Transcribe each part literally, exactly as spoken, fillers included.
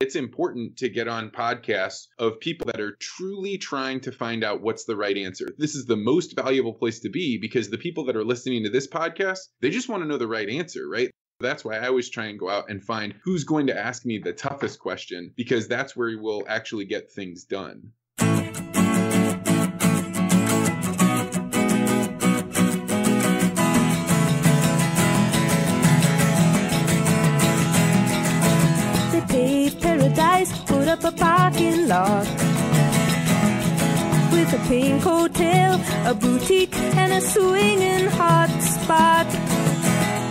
It's important to get on podcasts of people that are truly trying to find out what's the right answer. This is the most valuable place to be, because the people that are listening to this podcast, they just want to know the right answer, right? That's why I always try and go out and find who's going to ask me the toughest question, because that's where we'll actually get things done. Put up a parking lot with a pink hotel, a boutique, and a swinging hot spot.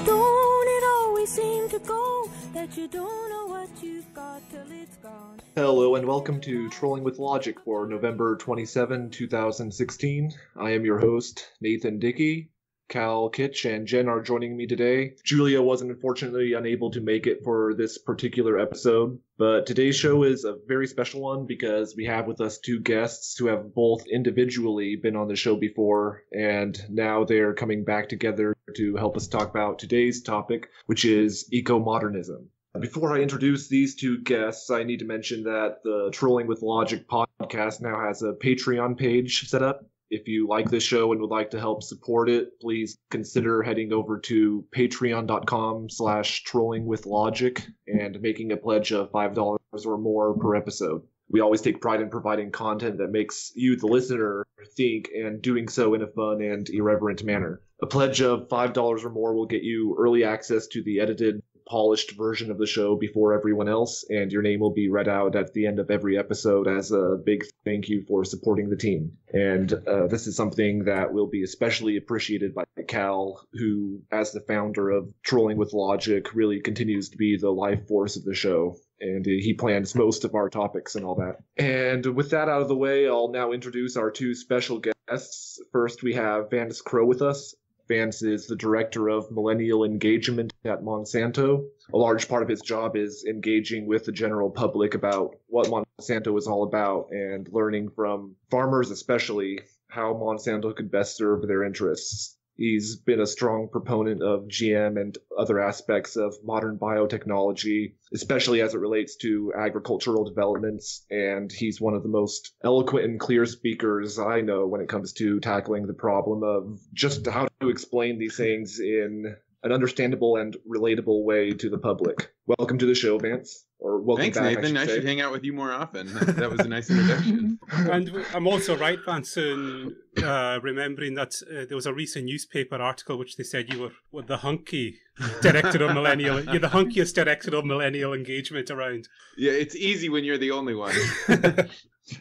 Don't it always seem to go that you don't know what you've got till it's gone? Hello and welcome to Trolling with Logic for November twenty-seventh, two thousand sixteen. I am your host, Nathan Dickey. Cal Kitsch and Jen are joining me today. Julia was unfortunately unable to make it for this particular episode, but today's show is a very special one because we have with us two guests who have both individually been on the show before, and now they're coming back together to help us talk about today's topic, which is eco-modernism. Before I introduce these two guests, I need to mention that the Trolling with Logic podcast now has a Patreon page set up. If you like this show and would like to help support it, please consider heading over to patreon.com slash trolling with logic and making a pledge of five dollars or more per episode. We always take pride in providing content that makes you, the listener, think, and doing so in a fun and irreverent manner. A pledge of five dollars or more will get you early access to the edited, polished version of the show before everyone else, and your name will be read out at the end of every episode as a big thank you for supporting the team. And uh, this is something that will be especially appreciated by Cal, who, as the founder of Trolling with Logic, really continues to be the life force of the show. And he plans most of our topics and all that. And with that out of the way, I'll now introduce our two special guests. First, we have Vance Crowe with us. Vance is the director of millennial engagement at Monsanto. A large part of his job is engaging with the general public about what Monsanto is all about and learning from farmers, especially, how Monsanto could best serve their interests. He's been a strong proponent of G M and other aspects of modern biotechnology, especially as it relates to agricultural developments, and he's one of the most eloquent and clear speakers I know when it comes to tackling the problem of just how to explain these things in an understandable and relatable way to the public. Welcome to the show, Vance. Or welcome Thanks, back, Nathan. I should, I should hang out with you more often. That was a nice introduction. And I'm also right, Vance, in uh, remembering that uh, there was a recent newspaper article which they said you were, were the hunky director of millennial. You're the hunkiest director of millennial engagement around. Yeah, it's easy when you're the only one.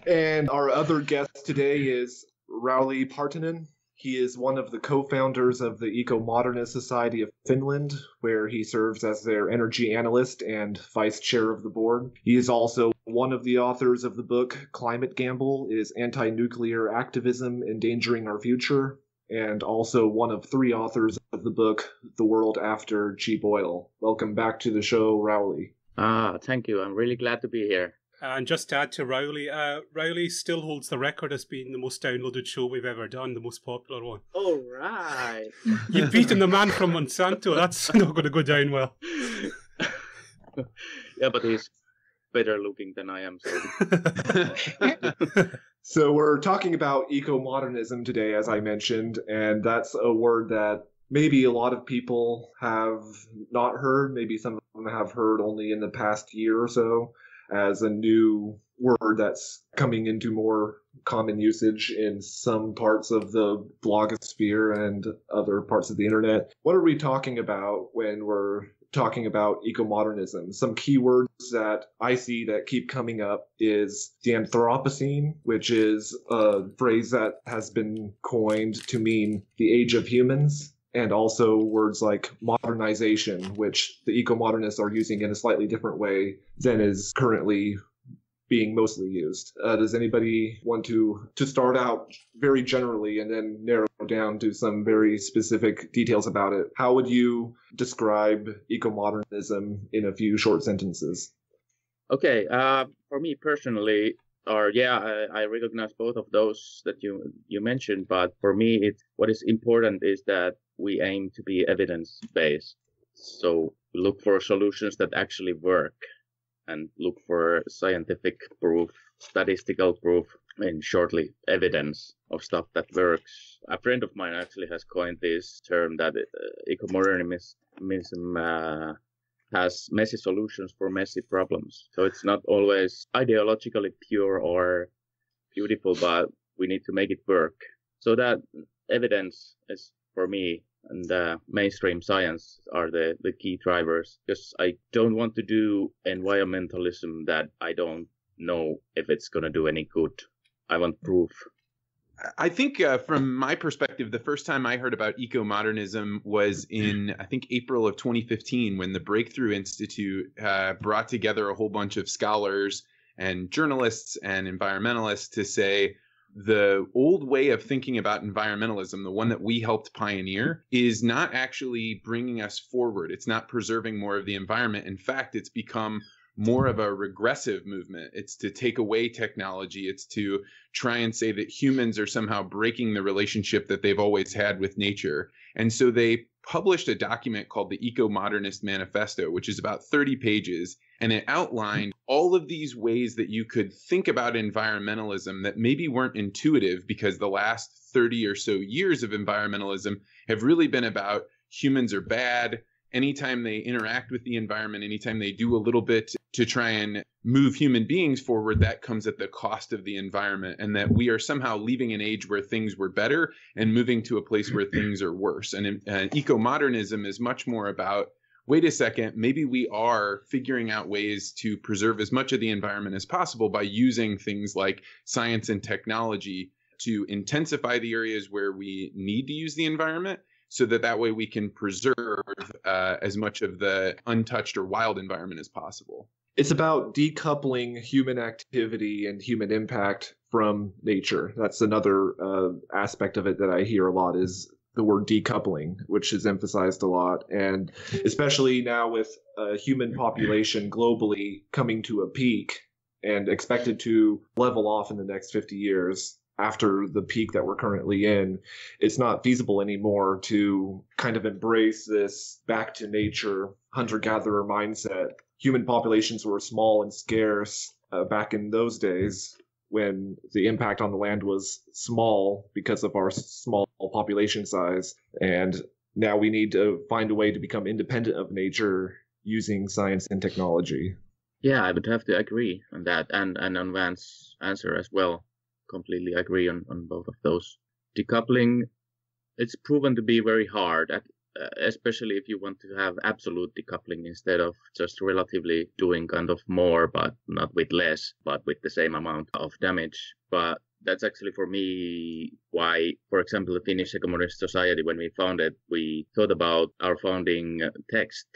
And our other guest today is Rauli Partanen. He is one of the co-founders of the Eco-Modernist Society of Finland, where he serves as their energy analyst and vice chair of the board. He is also one of the authors of the book Climate Gamble is Anti-Nuclear Activism Endangering Our Future, and also one of three authors of the book The World After Cheap Oil. Welcome back to the show, Rauli. Ah, thank you. I'm really glad to be here. And just to add to Rauli, uh, Rauli still holds the record as being the most downloaded show we've ever done, the most popular one. All right. You've beaten the man from Monsanto. That's not going to go down well. Yeah, but he's better looking than I am. So. So we're talking about eco-modernism today, as I mentioned, and that's a word that maybe a lot of people have not heard. Maybe some of them have heard only in the past year or so, as a new word that's coming into more common usage in some parts of the blogosphere and other parts of the internet. What are we talking about when we're talking about eco-modernism? Some keywords that I see that keep coming up is the Anthropocene, which is a phrase that has been coined to mean the age of humans. And also words like modernization, which the eco-modernists are using in a slightly different way than is currently being mostly used. Uh, does anybody want to, to start out very generally and then narrow down to some very specific details about it? How would you describe eco-modernism in a few short sentences? Okay. Uh, for me personally, Or yeah, I, I recognize both of those that you you mentioned. But for me, it's what is important is that we aim to be evidence-based. So we look for solutions that actually work. and look for scientific proof, statistical proof, and shortly evidence of stuff that works. A friend of mine actually has coined this term that uh, eco-modernism uh, has messy solutions for messy problems. So it's not always ideologically pure or beautiful, but we need to make it work. So that evidence is, for me, and uh, mainstream science are the, the key drivers, because I don't want to do environmentalism that I don't know if it's going to do any good. I want proof. I think uh, from my perspective, the first time I heard about eco-modernism was in, I think, April of twenty fifteen, when the Breakthrough Institute uh, brought together a whole bunch of scholars and journalists and environmentalists to say, the old way of thinking about environmentalism, the one that we helped pioneer, is not actually bringing us forward. It's not preserving more of the environment. In fact, it's become more of a regressive movement. It's to take away technology. It's to try and say that humans are somehow breaking the relationship that they've always had with nature. And so they published a document called the Eco Modernist Manifesto, which is about thirty pages. And it outlined all of these ways that you could think about environmentalism that maybe weren't intuitive, because the last thirty or so years of environmentalism have really been about humans are bad. Anytime they interact with the environment, anytime they do a little bit to try and move human beings forward, that comes at the cost of the environment, and that we are somehow leaving an age where things were better and moving to a place where things are worse. And, and eco-modernism is much more about, wait a second, maybe we are figuring out ways to preserve as much of the environment as possible by using things like science and technology to intensify the areas where we need to use the environment, so that that way we can preserve uh, as much of the untouched or wild environment as possible. It's about decoupling human activity and human impact from nature. That's another uh, aspect of it that I hear a lot, is the word decoupling, which is emphasized a lot, and especially now with uh, human population globally coming to a peak and expected to level off in the next fifty years after the peak that we're currently in, it's not feasible anymore to kind of embrace this back to nature hunter-gatherer mindset. Human populations were small and scarce uh, back in those days, when the impact on the land was small because of our small population size. And now we need to find a way to become independent of nature using science and technology. Yeah, I would have to agree on that, and, and on Vance's answer as well. Completely agree on, on both of those. Decoupling, it's proven to be very hard, especially if you want to have absolute decoupling instead of just relatively doing kind of more, but not with less, but with the same amount of damage. But that's actually for me why, for example, the Finnish Eco-Modernist Society, when we founded, we thought about our founding text,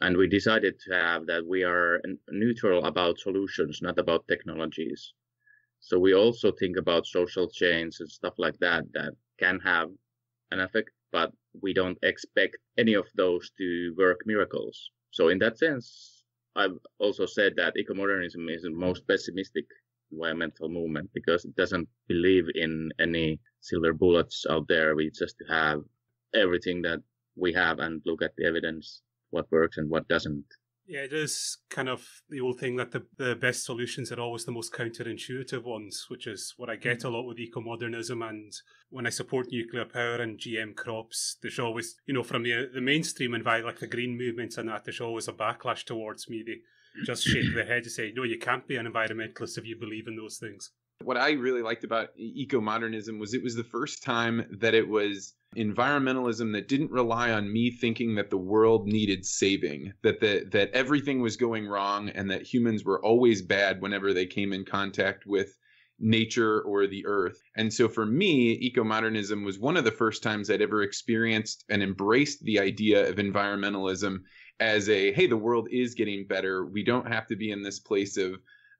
and we decided to have that we are neutral about solutions, not about technologies. So we also think about social change and stuff like that that can have an effect, but we don't expect any of those to work miracles. So in that sense, I've also said that eco-modernism is the most pessimistic environmental movement, because it doesn't believe in any silver bullets out there. We just have everything that we have and look at the evidence, what works and what doesn't. Yeah, it is kind of the old thing that the, the best solutions are always the most counterintuitive ones, which is what I get a lot with eco-modernism. And when I support nuclear power and G M crops, there's always, you know, from the the mainstream environment, like the green movements and that, there's always a backlash towards me. They just shake their head and say, no, you can't be an environmentalist if you believe in those things. What I really liked about eco-modernism was it was the first time that it was environmentalism that didn't rely on me thinking that the world needed saving, that the, that everything was going wrong and that humans were always bad whenever they came in contact with nature or the earth. And so for me, eco-modernism was one of the first times I'd ever experienced and embraced the idea of environmentalism as a, hey, the world is getting better. We don't have to be in this place of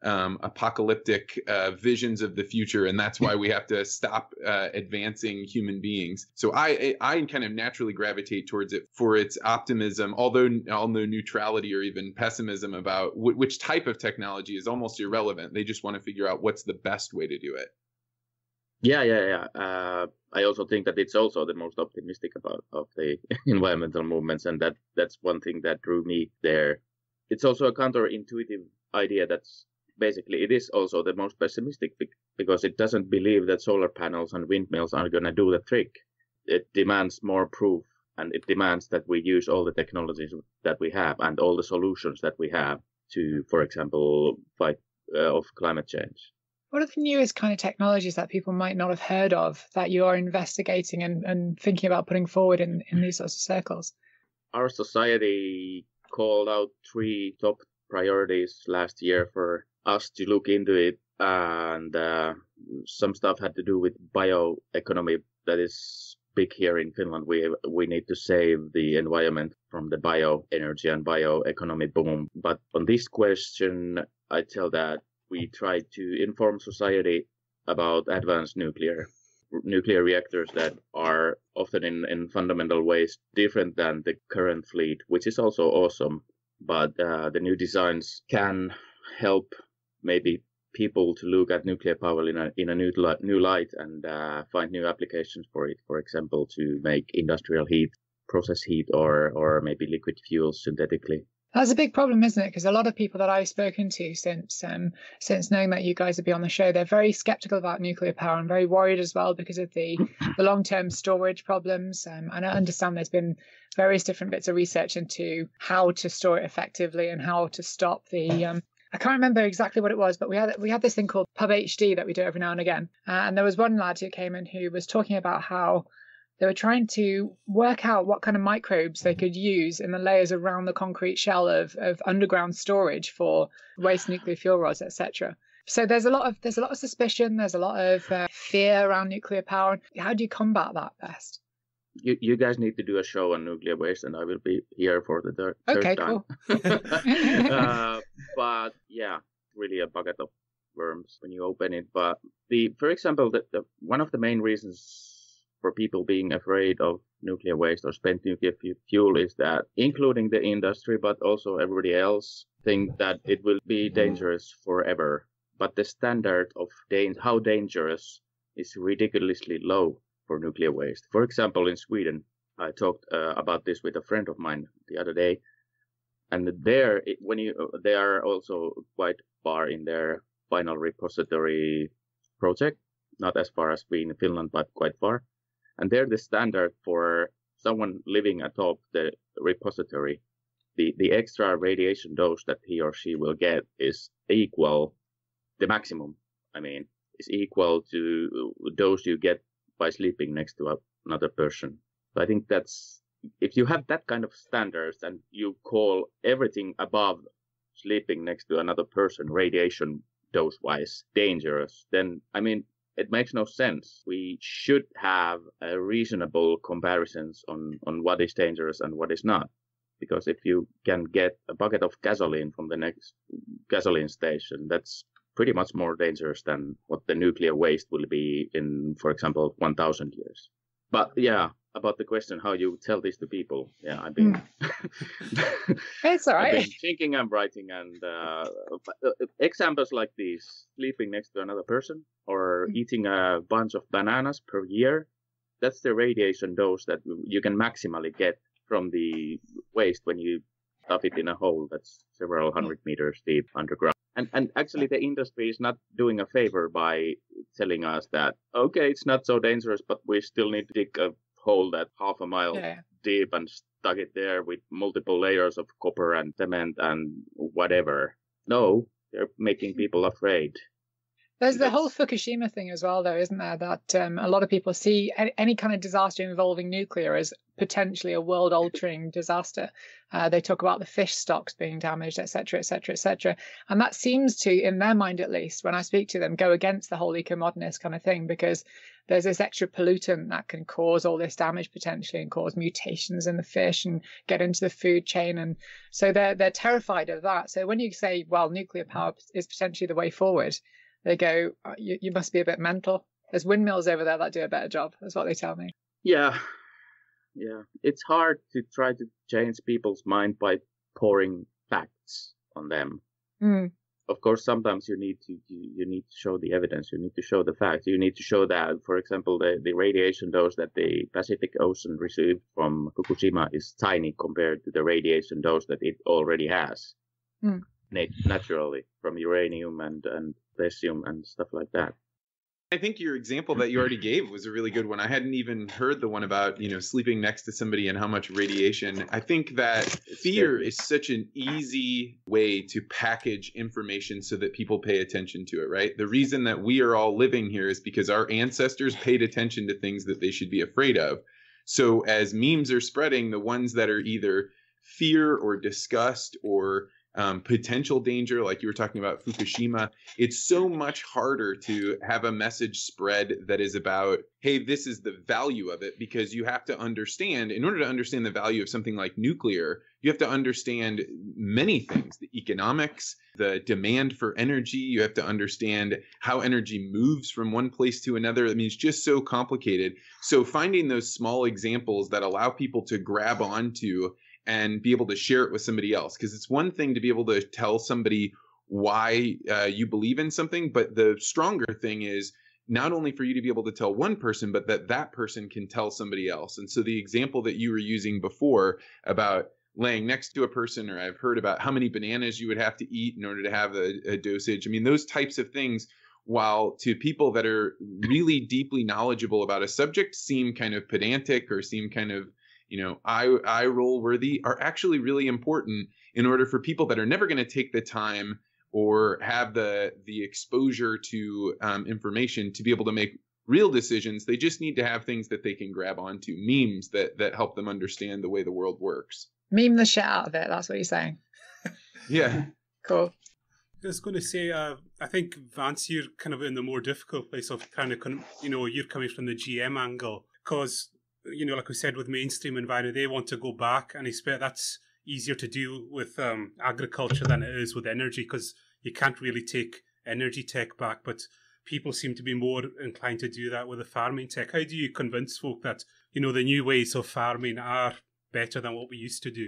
Um, apocalyptic uh, visions of the future, and that's why we have to stop uh, advancing human beings. So I, I I kind of naturally gravitate towards it for its optimism, although although neutrality or even pessimism about w- which type of technology is almost irrelevant. They just want to figure out what's the best way to do it. Yeah, yeah, yeah. Uh, I also think that it's also the most optimistic about of the environmental movements, and that that's one thing that drew me there. it's also a counterintuitive idea that's basically it is also the most pessimistic because it doesn't believe that solar panels and windmills are going to do the trick. It demands more proof, and it demands that we use all the technologies that we have and all the solutions that we have to, for example, fight uh, off climate change. What are the newest kind of technologies that people might not have heard of that you are investigating and, and thinking about putting forward in, in these sorts of circles? Our society called out three top priorities last year for us to look into it, and uh, some stuff had to do with bioeconomy. That is big here in Finland. We we need to save the environment from the bioenergy and bioeconomy boom. But on this question, I tell that we try to inform society about advanced nuclear nuclear reactors that are often in, in fundamental ways different than the current fleet, which is also awesome. But uh, the new designs can help maybe people to look at nuclear power in a, in a new, new light and uh, find new applications for it. For example, to make industrial heat, process heat, or, or maybe liquid fuels synthetically. That's a big problem, isn't it? Because a lot of people that I've spoken to since um, since knowing that you guys would be on the show, they're very skeptical about nuclear power and very worried as well because of the, the long-term storage problems. Um, and I understand there's been various different bits of research into how to store it effectively and how to stop the... Um, I can't remember exactly what it was, but we had we had this thing called Pub H D that we do every now and again. Uh, and there was one lad who came in who was talking about how they were trying to work out what kind of microbes they could use in the layers around the concrete shell of, of underground storage for waste nuclear fuel rods, et cetera. So there's a lot of there's a lot of suspicion. There's a lot of uh, fear around nuclear power. How do you combat that best? You you guys need to do a show on nuclear waste, and I will be here for the third, okay, third time. Okay, cool. uh, but yeah, really a bucket of worms when you open it. But the for example, the, the one of the main reasons for people being afraid of nuclear waste or spent nuclear f- fuel is that, including the industry, but also everybody else, think that it will be dangerous forever. But the standard of da- how dangerous is ridiculously low for nuclear waste. For example, in Sweden, I talked uh, about this with a friend of mine the other day, and there, it, when you, they are also quite far in their final repository project, not as far as we in Finland, but quite far. And there the standard for someone living atop the repository, the, the extra radiation dose that he or she will get is equal, the maximum, I mean, is equal to dose you get by sleeping next to a, another person. So I think that's, if you have that kind of standards and you call everything above sleeping next to another person radiation dose-wise dangerous, then, I mean, it makes no sense. We should have a reasonable comparisons on, on what is dangerous and what is not. Because if you can get a bucket of gasoline from the next gasoline station, that's pretty much more dangerous than what the nuclear waste will be in, for example, one thousand years. But yeah, about the question, how you tell this to people. Yeah, I've been, mm. It's all right. I've been thinking and writing and uh, examples like these, sleeping next to another person or mm. eating a bunch of bananas per year. That's the radiation dose that you can maximally get from the waste when you stuff it in a hole that's several hundred mm. meters deep underground. And and actually the industry is not doing a favor by telling us that, okay, it's not so dangerous, but we still need to dig a hole that half a mile yeah. deep and stuck it there with multiple layers of copper and cement and whatever. No, they're making people afraid. There's the whole Fukushima thing as well, though, isn't there? That um, a lot of people see any kind of disaster involving nuclear as potentially a world-altering disaster. Uh, they talk about the fish stocks being damaged, et cetera, et cetera, et cetera. And that seems to, in their mind at least, when I speak to them, go against the whole eco-modernist kind of thing, because there's this extra pollutant that can cause all this damage potentially and cause mutations in the fish and get into the food chain. And so they're they're terrified of that. So when you say, well, nuclear power is potentially the way forward, they go, you, you must be a bit mental. There's windmills over there that do a better job. That's what they tell me. Yeah. Yeah. It's hard to try to change people's mind by pouring facts on them. Mm. Of course, sometimes you need to you, you need to show the evidence. You need to show the facts. You need to show that, for example, the, the radiation dose that the Pacific Ocean received from Fukushima is tiny compared to the radiation dose that it already has. mm. naturally from uranium and, and lithium and stuff like that. I think your example that you already gave was a really good one. I hadn't even heard the one about, you know, sleeping next to somebody and how much radiation. I think that fear is such an easy way to package information so that people pay attention to it, right? The reason that we are all living here is because our ancestors paid attention to things that they should be afraid of. So as memes are spreading, the ones that are either fear or disgust or Um, potential danger, like you were talking about Fukushima, it's so much harder to have a message spread that is about, hey, this is the value of it, because you have to understand, in order to understand the value of something like nuclear, you have to understand many things, the economics, the demand for energy, you have to understand how energy moves from one place to another. I mean, it's just so complicated. So finding those small examples that allow people to grab onto and be able to share it with somebody else. Because it's one thing to be able to tell somebody why uh, you believe in something, but the stronger thing is not only for you to be able to tell one person, but that that person can tell somebody else. And so the example that you were using before about laying next to a person, or I've heard about how many bananas you would have to eat in order to have a, a dosage. I mean, those types of things, while to people that are really deeply knowledgeable about a subject seem kind of pedantic or seem kind of, you know, eye, eye roll worthy, are actually really important in order for people that are never going to take the time or have the the exposure to um, information to be able to make real decisions. They just need to have things that they can grab onto, memes that that help them understand the way the world works. Meme the shit out of it. That's what you're saying. Yeah. Cool. I was going to say, uh, I think, Vance, you're kind of in the more difficult place of kind of, you know, you're coming from the G M angle, because, you know, like we said with mainstream environment, they want to go back, and I expect that's easier to do with um, agriculture than it is with energy, because you can't really take energy tech back, but people seem to be more inclined to do that with the farming tech. How do you convince folk that, you know, the new ways of farming are better than what we used to do?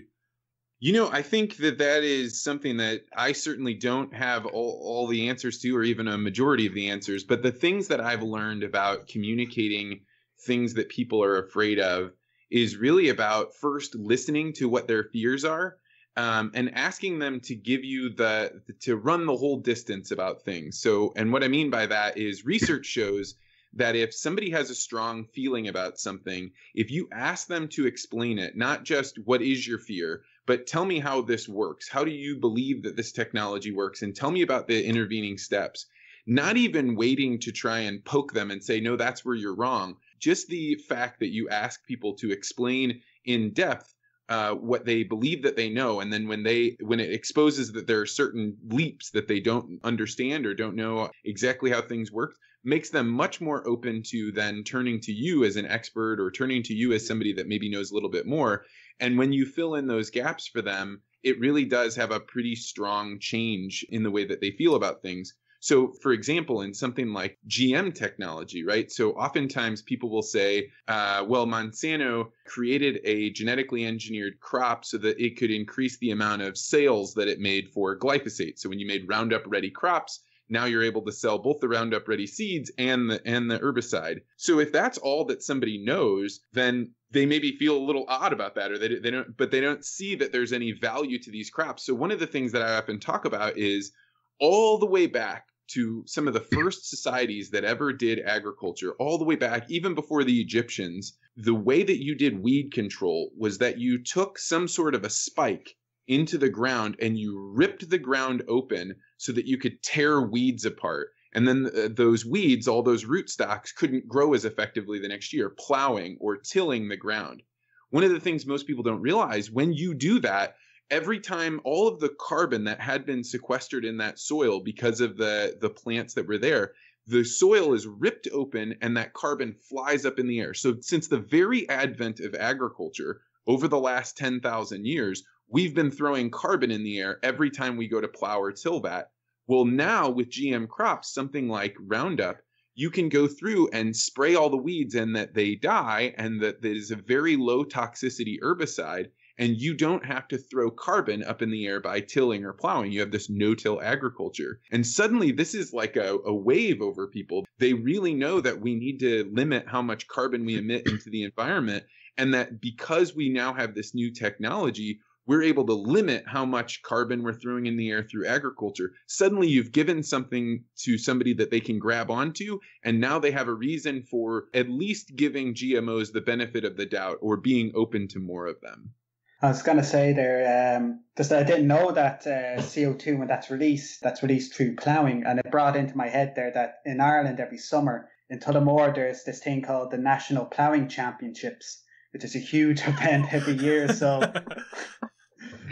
You know, I think that that is something that I certainly don't have all, all the answers to, or even a majority of the answers, but the things that I've learned about communicating things that people are afraid of is really about first listening to what their fears are, um, and asking them to give you the, to run the whole distance about things. So, and what I mean by that is research shows that if somebody has a strong feeling about something, if you ask them to explain it, not just what is your fear, but tell me how this works. How do you believe that this technology works? And tell me about the intervening steps. Not even waiting to try and poke them and say, no, that's where you're wrong. Just the fact that you ask people to explain in depth uh, what they believe that they know, and then when they when it exposes that there are certain leaps that they don't understand or don't know exactly how things work, makes them much more open to then turning to you as an expert, or turning to you as somebody that maybe knows a little bit more. And when you fill in those gaps for them, it really does have a pretty strong change in the way that they feel about things. So, for example, in something like G M technology, right? So oftentimes people will say, uh, well, Monsanto created a genetically engineered crop so that it could increase the amount of sales that it made for glyphosate. So when you made Roundup Ready crops, now you're able to sell both the Roundup Ready seeds and the, and the herbicide. So if that's all that somebody knows, then they maybe feel a little odd about that, or they, they don't, but they don't see that there's any value to these crops. So one of the things that I often talk about is all the way back to some of the first societies that ever did agriculture, all the way back, even before the Egyptians, the way that you did weed control was that you took some sort of a spike into the ground and you ripped the ground open so that you could tear weeds apart. And then uh, those weeds, all those rootstocks, couldn't grow as effectively the next year, plowing or tilling the ground. One of the things most people don't realize, when you do that, every time all of the carbon that had been sequestered in that soil because of the, the plants that were there, the soil is ripped open and that carbon flies up in the air. So since the very advent of agriculture over the last ten thousand years, we've been throwing carbon in the air every time we go to plow or till that. Well, now with G M crops, something like Roundup, you can go through and spray all the weeds and that they die, and that it is a very low toxicity herbicide. And you don't have to throw carbon up in the air by tilling or plowing. You have this no-till agriculture. And suddenly this is like a, a wave over people. They really know that we need to limit how much carbon we emit into the environment, and that because we now have this new technology, we're able to limit how much carbon we're throwing in the air through agriculture. Suddenly you've given something to somebody that they can grab onto, and now they have a reason for at least giving G M Os the benefit of the doubt or being open to more of them. I was going to say there, um, just I didn't know that uh, C O two, when that's released, that's released through ploughing. And it brought into my head there that in Ireland every summer, in Tullamore, there's this thing called the National Ploughing Championships, which is a huge event every year. So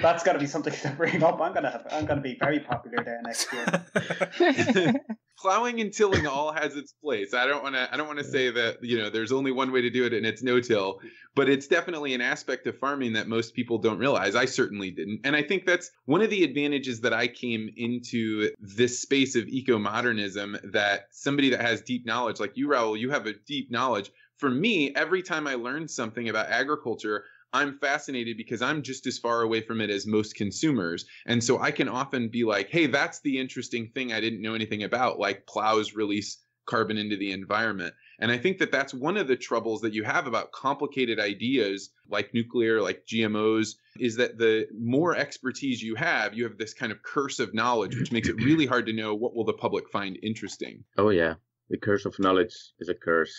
that's got to be something to bring up. I'm going to have, I'm going to be very popular there next year. Plowing and tilling all has its place. I don't want to I don't want to say that, you know, there's only one way to do it and it's no-till, but it's definitely an aspect of farming that most people don't realize. I certainly didn't. And I think that's one of the advantages that I came into this space of eco-modernism, that somebody that has deep knowledge like you, Raul, you have a deep knowledge. For me, every time I learn something about agriculture, I'm fascinated because I'm just as far away from it as most consumers. And so I can often be like, hey, that's the interesting thing I didn't know anything about, like plows release carbon into the environment. And I think that that's one of the troubles that you have about complicated ideas like nuclear, like G M Os, is that the more expertise you have, you have this kind of curse of knowledge, which makes it really hard to know what will the public find interesting. Oh, yeah. The curse of knowledge is a curse.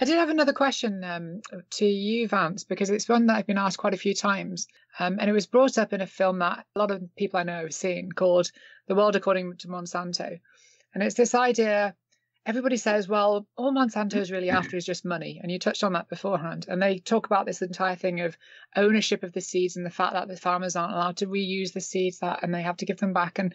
I did have another question um, to you, Vance, because it's one that I've been asked quite a few times. Um, and it was brought up in a film that a lot of people I know have seen called The World According to Monsanto. And it's this idea, everybody says, well, all Monsanto is really after is just money. And you touched on that beforehand. And they talk about this entire thing of ownership of the seeds and the fact that the farmers aren't allowed to reuse the seeds that, and they have to give them back. And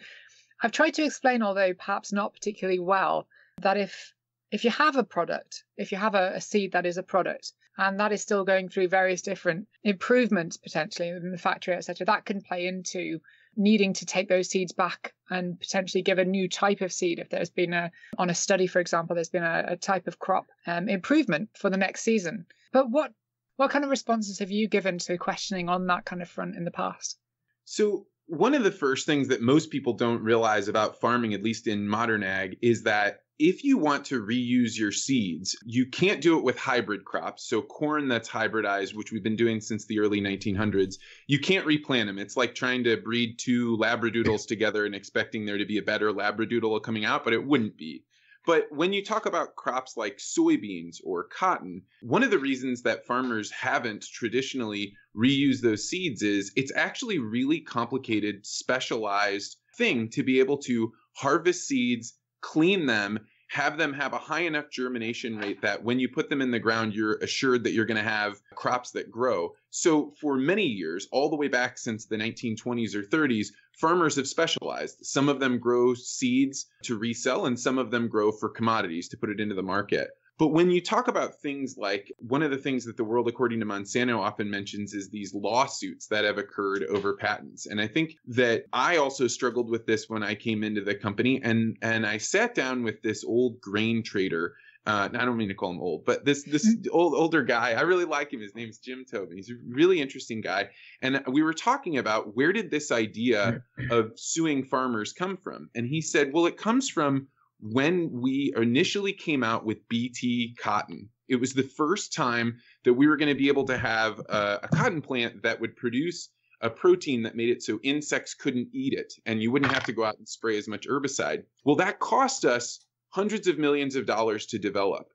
I've tried to explain, although perhaps not particularly well, that if If you have a product, if you have a, a seed that is a product, and that is still going through various different improvements potentially in the factory, et cetera, that can play into needing to take those seeds back and potentially give a new type of seed. If there's been a, on a study, for example, there's been a, a type of crop um, improvement for the next season. But what, what kind of responses have you given to questioning on that kind of front in the past? So one of the first things that most people don't realize about farming, at least in modern ag, is that if you want to reuse your seeds, you can't do it with hybrid crops. So corn that's hybridized, which we've been doing since the early nineteen hundreds, you can't replant them. It's like trying to breed two Labradoodles together and expecting there to be a better Labradoodle coming out, but it wouldn't be. But when you talk about crops like soybeans or cotton, one of the reasons that farmers haven't traditionally reused those seeds is it's actually really complicated, specialized thing to be able to harvest seeds, clean them, have them have a high enough germination rate that when you put them in the ground, you're assured that you're going to have crops that grow. So for many years, all the way back since the nineteen twenties or thirties, farmers have specialized. Some of them grow seeds to resell, and some of them grow for commodities to put it into the market. But when you talk about things like, one of the things that The World According to Monsanto often mentions is these lawsuits that have occurred over patents. And I think that I also struggled with this when I came into the company. And, and I sat down with this old grain trader. Uh, I don't mean to call him old, but this this old older guy, I really like him. His name's Jim Tobin. He's a really interesting guy. And we were talking about, where did this idea of suing farmers come from? And he said, well, it comes from when we initially came out with B T cotton. It was the first time that we were going to be able to have a, a cotton plant that would produce a protein that made it so insects couldn't eat it, and you wouldn't have to go out and spray as much herbicide. Well, that cost us hundreds of millions of dollars to develop.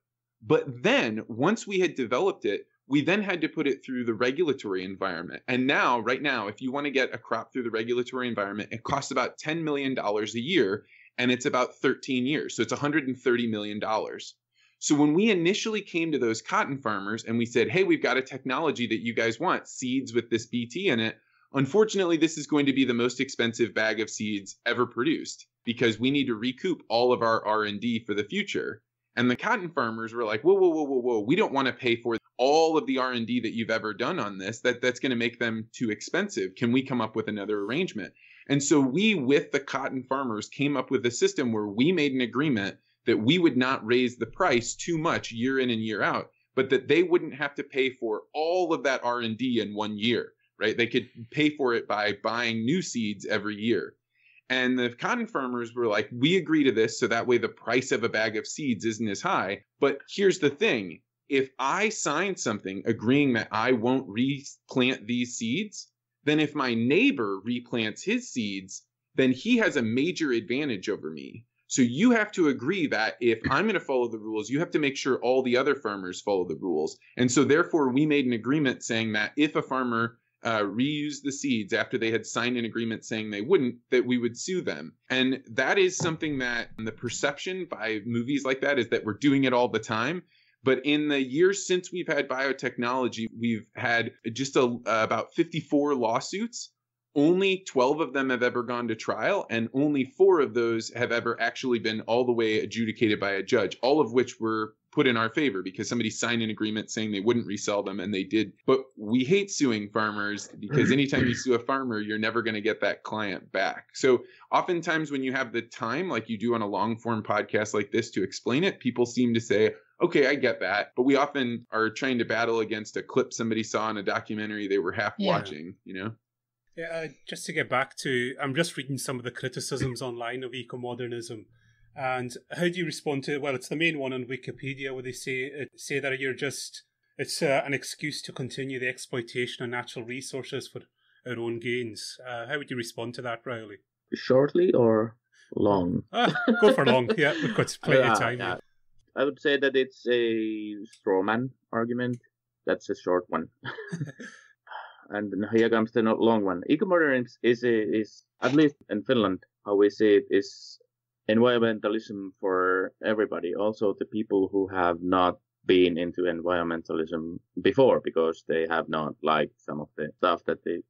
But then once we had developed it, we then had to put it through the regulatory environment. And now, right now, if you want to get a crop through the regulatory environment, it costs about ten million dollars a year. And it's about thirteen years. So it's one hundred thirty million dollars. So when we initially came to those cotton farmers and we said, hey, we've got a technology that you guys want, seeds with this B T in it. Unfortunately, this is going to be the most expensive bag of seeds ever produced because we need to recoup all of our R and D for the future. And the cotton farmers were like, whoa, whoa, whoa, whoa, whoa. We don't want to pay for all of the R and D that you've ever done on this. That, that's going to make them too expensive. Can we come up with another arrangement? And so we, with the cotton farmers, came up with a system where we made an agreement that we would not raise the price too much year in and year out, but that they wouldn't have to pay for all of that R and D in one year, right? They could pay for it by buying new seeds every year. And the cotton farmers were like, we agree to this so that way the price of a bag of seeds isn't as high. But here's the thing. if I sign something agreeing that I won't replant these seeds, then if my neighbor replants his seeds, then he has a major advantage over me. So you have to agree that if I'm going to follow the rules, you have to make sure all the other farmers follow the rules. And so therefore, we made an agreement saying that if a farmer uh, reused the seeds after they had signed an agreement saying they wouldn't, that we would sue them. And that is something that the perception by movies like that is that we're doing it all the time. But in the years since we've had biotechnology, we've had just a, uh, about fifty-four lawsuits. Only twelve of them have ever gone to trial, and only four of those have ever actually been all the way adjudicated by a judge, all of which were put in our favor because somebody signed an agreement saying they wouldn't resell them, and they did. But we hate suing farmers because anytime you sue a farmer, you're never going to get that client back. So oftentimes when you have the time, like you do on a long-form podcast like this, to explain it, people seem to say, okay, I get that. But we often are trying to battle against a clip somebody saw in a documentary they were half yeah. watching, you know? Yeah, uh, just to get back to, I'm just reading some of the criticisms online of eco-modernism. And how do you respond to it? Well, it's the main one on Wikipedia where they say uh, say that you're just, it's uh, an excuse to continue the exploitation of natural resources for our own gains. Uh, how would you respond to that, Rauli? Shortly or long? Ah, go for long, yeah. We've got plenty yeah, of time. Yeah. I would say that it's a straw man argument. That's a short one. And here comes the long one. Eco-modernism is, a, is, at least in Finland, how we say it, is environmentalism for everybody. Also the people who have not been into environmentalism before, because they have not liked some of the stuff that the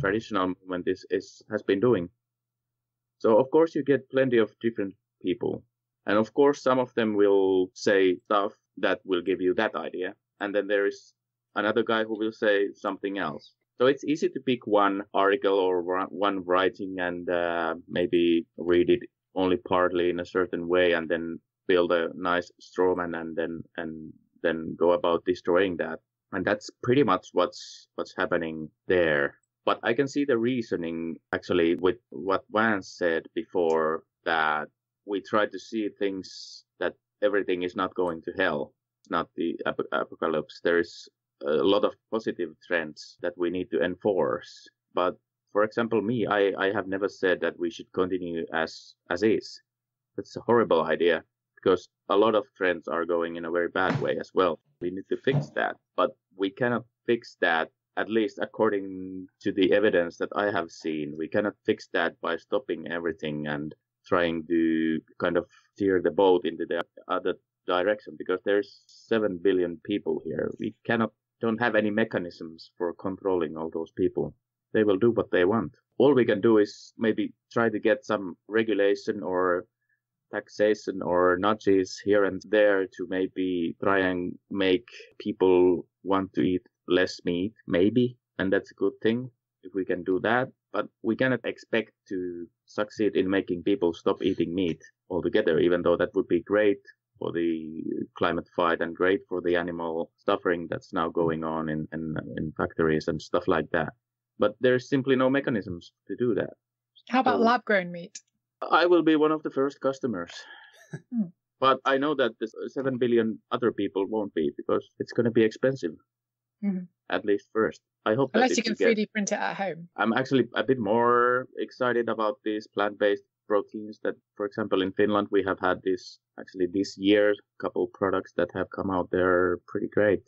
traditional movement is, is has been doing. So, of course, you get plenty of different people. And, of course, some of them will say stuff that will give you that idea. And then there is another guy who will say something else. So it's easy to pick one article or one writing and uh, maybe read it only partly in a certain way, and then build a nice straw man, and then and then go about destroying that. And that's pretty much what's what's happening there. But I can see the reasoning actually with what Vance said before, that we try to see things that everything is not going to hell. It's not the ap- apocalypse. There is a lot of positive trends that we need to enforce. But for example, me, I, I have never said that we should continue as, as is. That's a horrible idea, because a lot of trends are going in a very bad way as well. We need to fix that, but we cannot fix that, at least according to the evidence that I have seen. We cannot fix that by stopping everything and trying to kind of steer the boat into the other direction, because there's seven billion people here. We cannot don't have any mechanisms for controlling all those people. They will do what they want. All we can do is maybe try to get some regulation or taxation or nudges here and there to maybe try and make people want to eat less meat, maybe. And that's a good thing if we can do that. But we cannot expect to succeed in making people stop eating meat altogether, even though that would be great for the climate fight and great for the animal suffering that's now going on in, in, in factories and stuff like that. But there's simply no mechanisms to do that. How about so, lab-grown meat? I will be one of the first customers. But I know that the seven billion other people won't be, because it's going to be expensive, mm-hmm. at least first. I hope Unless that you can three D get... print it at home. I'm actually a bit more excited about these plant-based proteins that, for example, in Finland, we have had this actually this year, a couple of products that have come out. They're pretty great.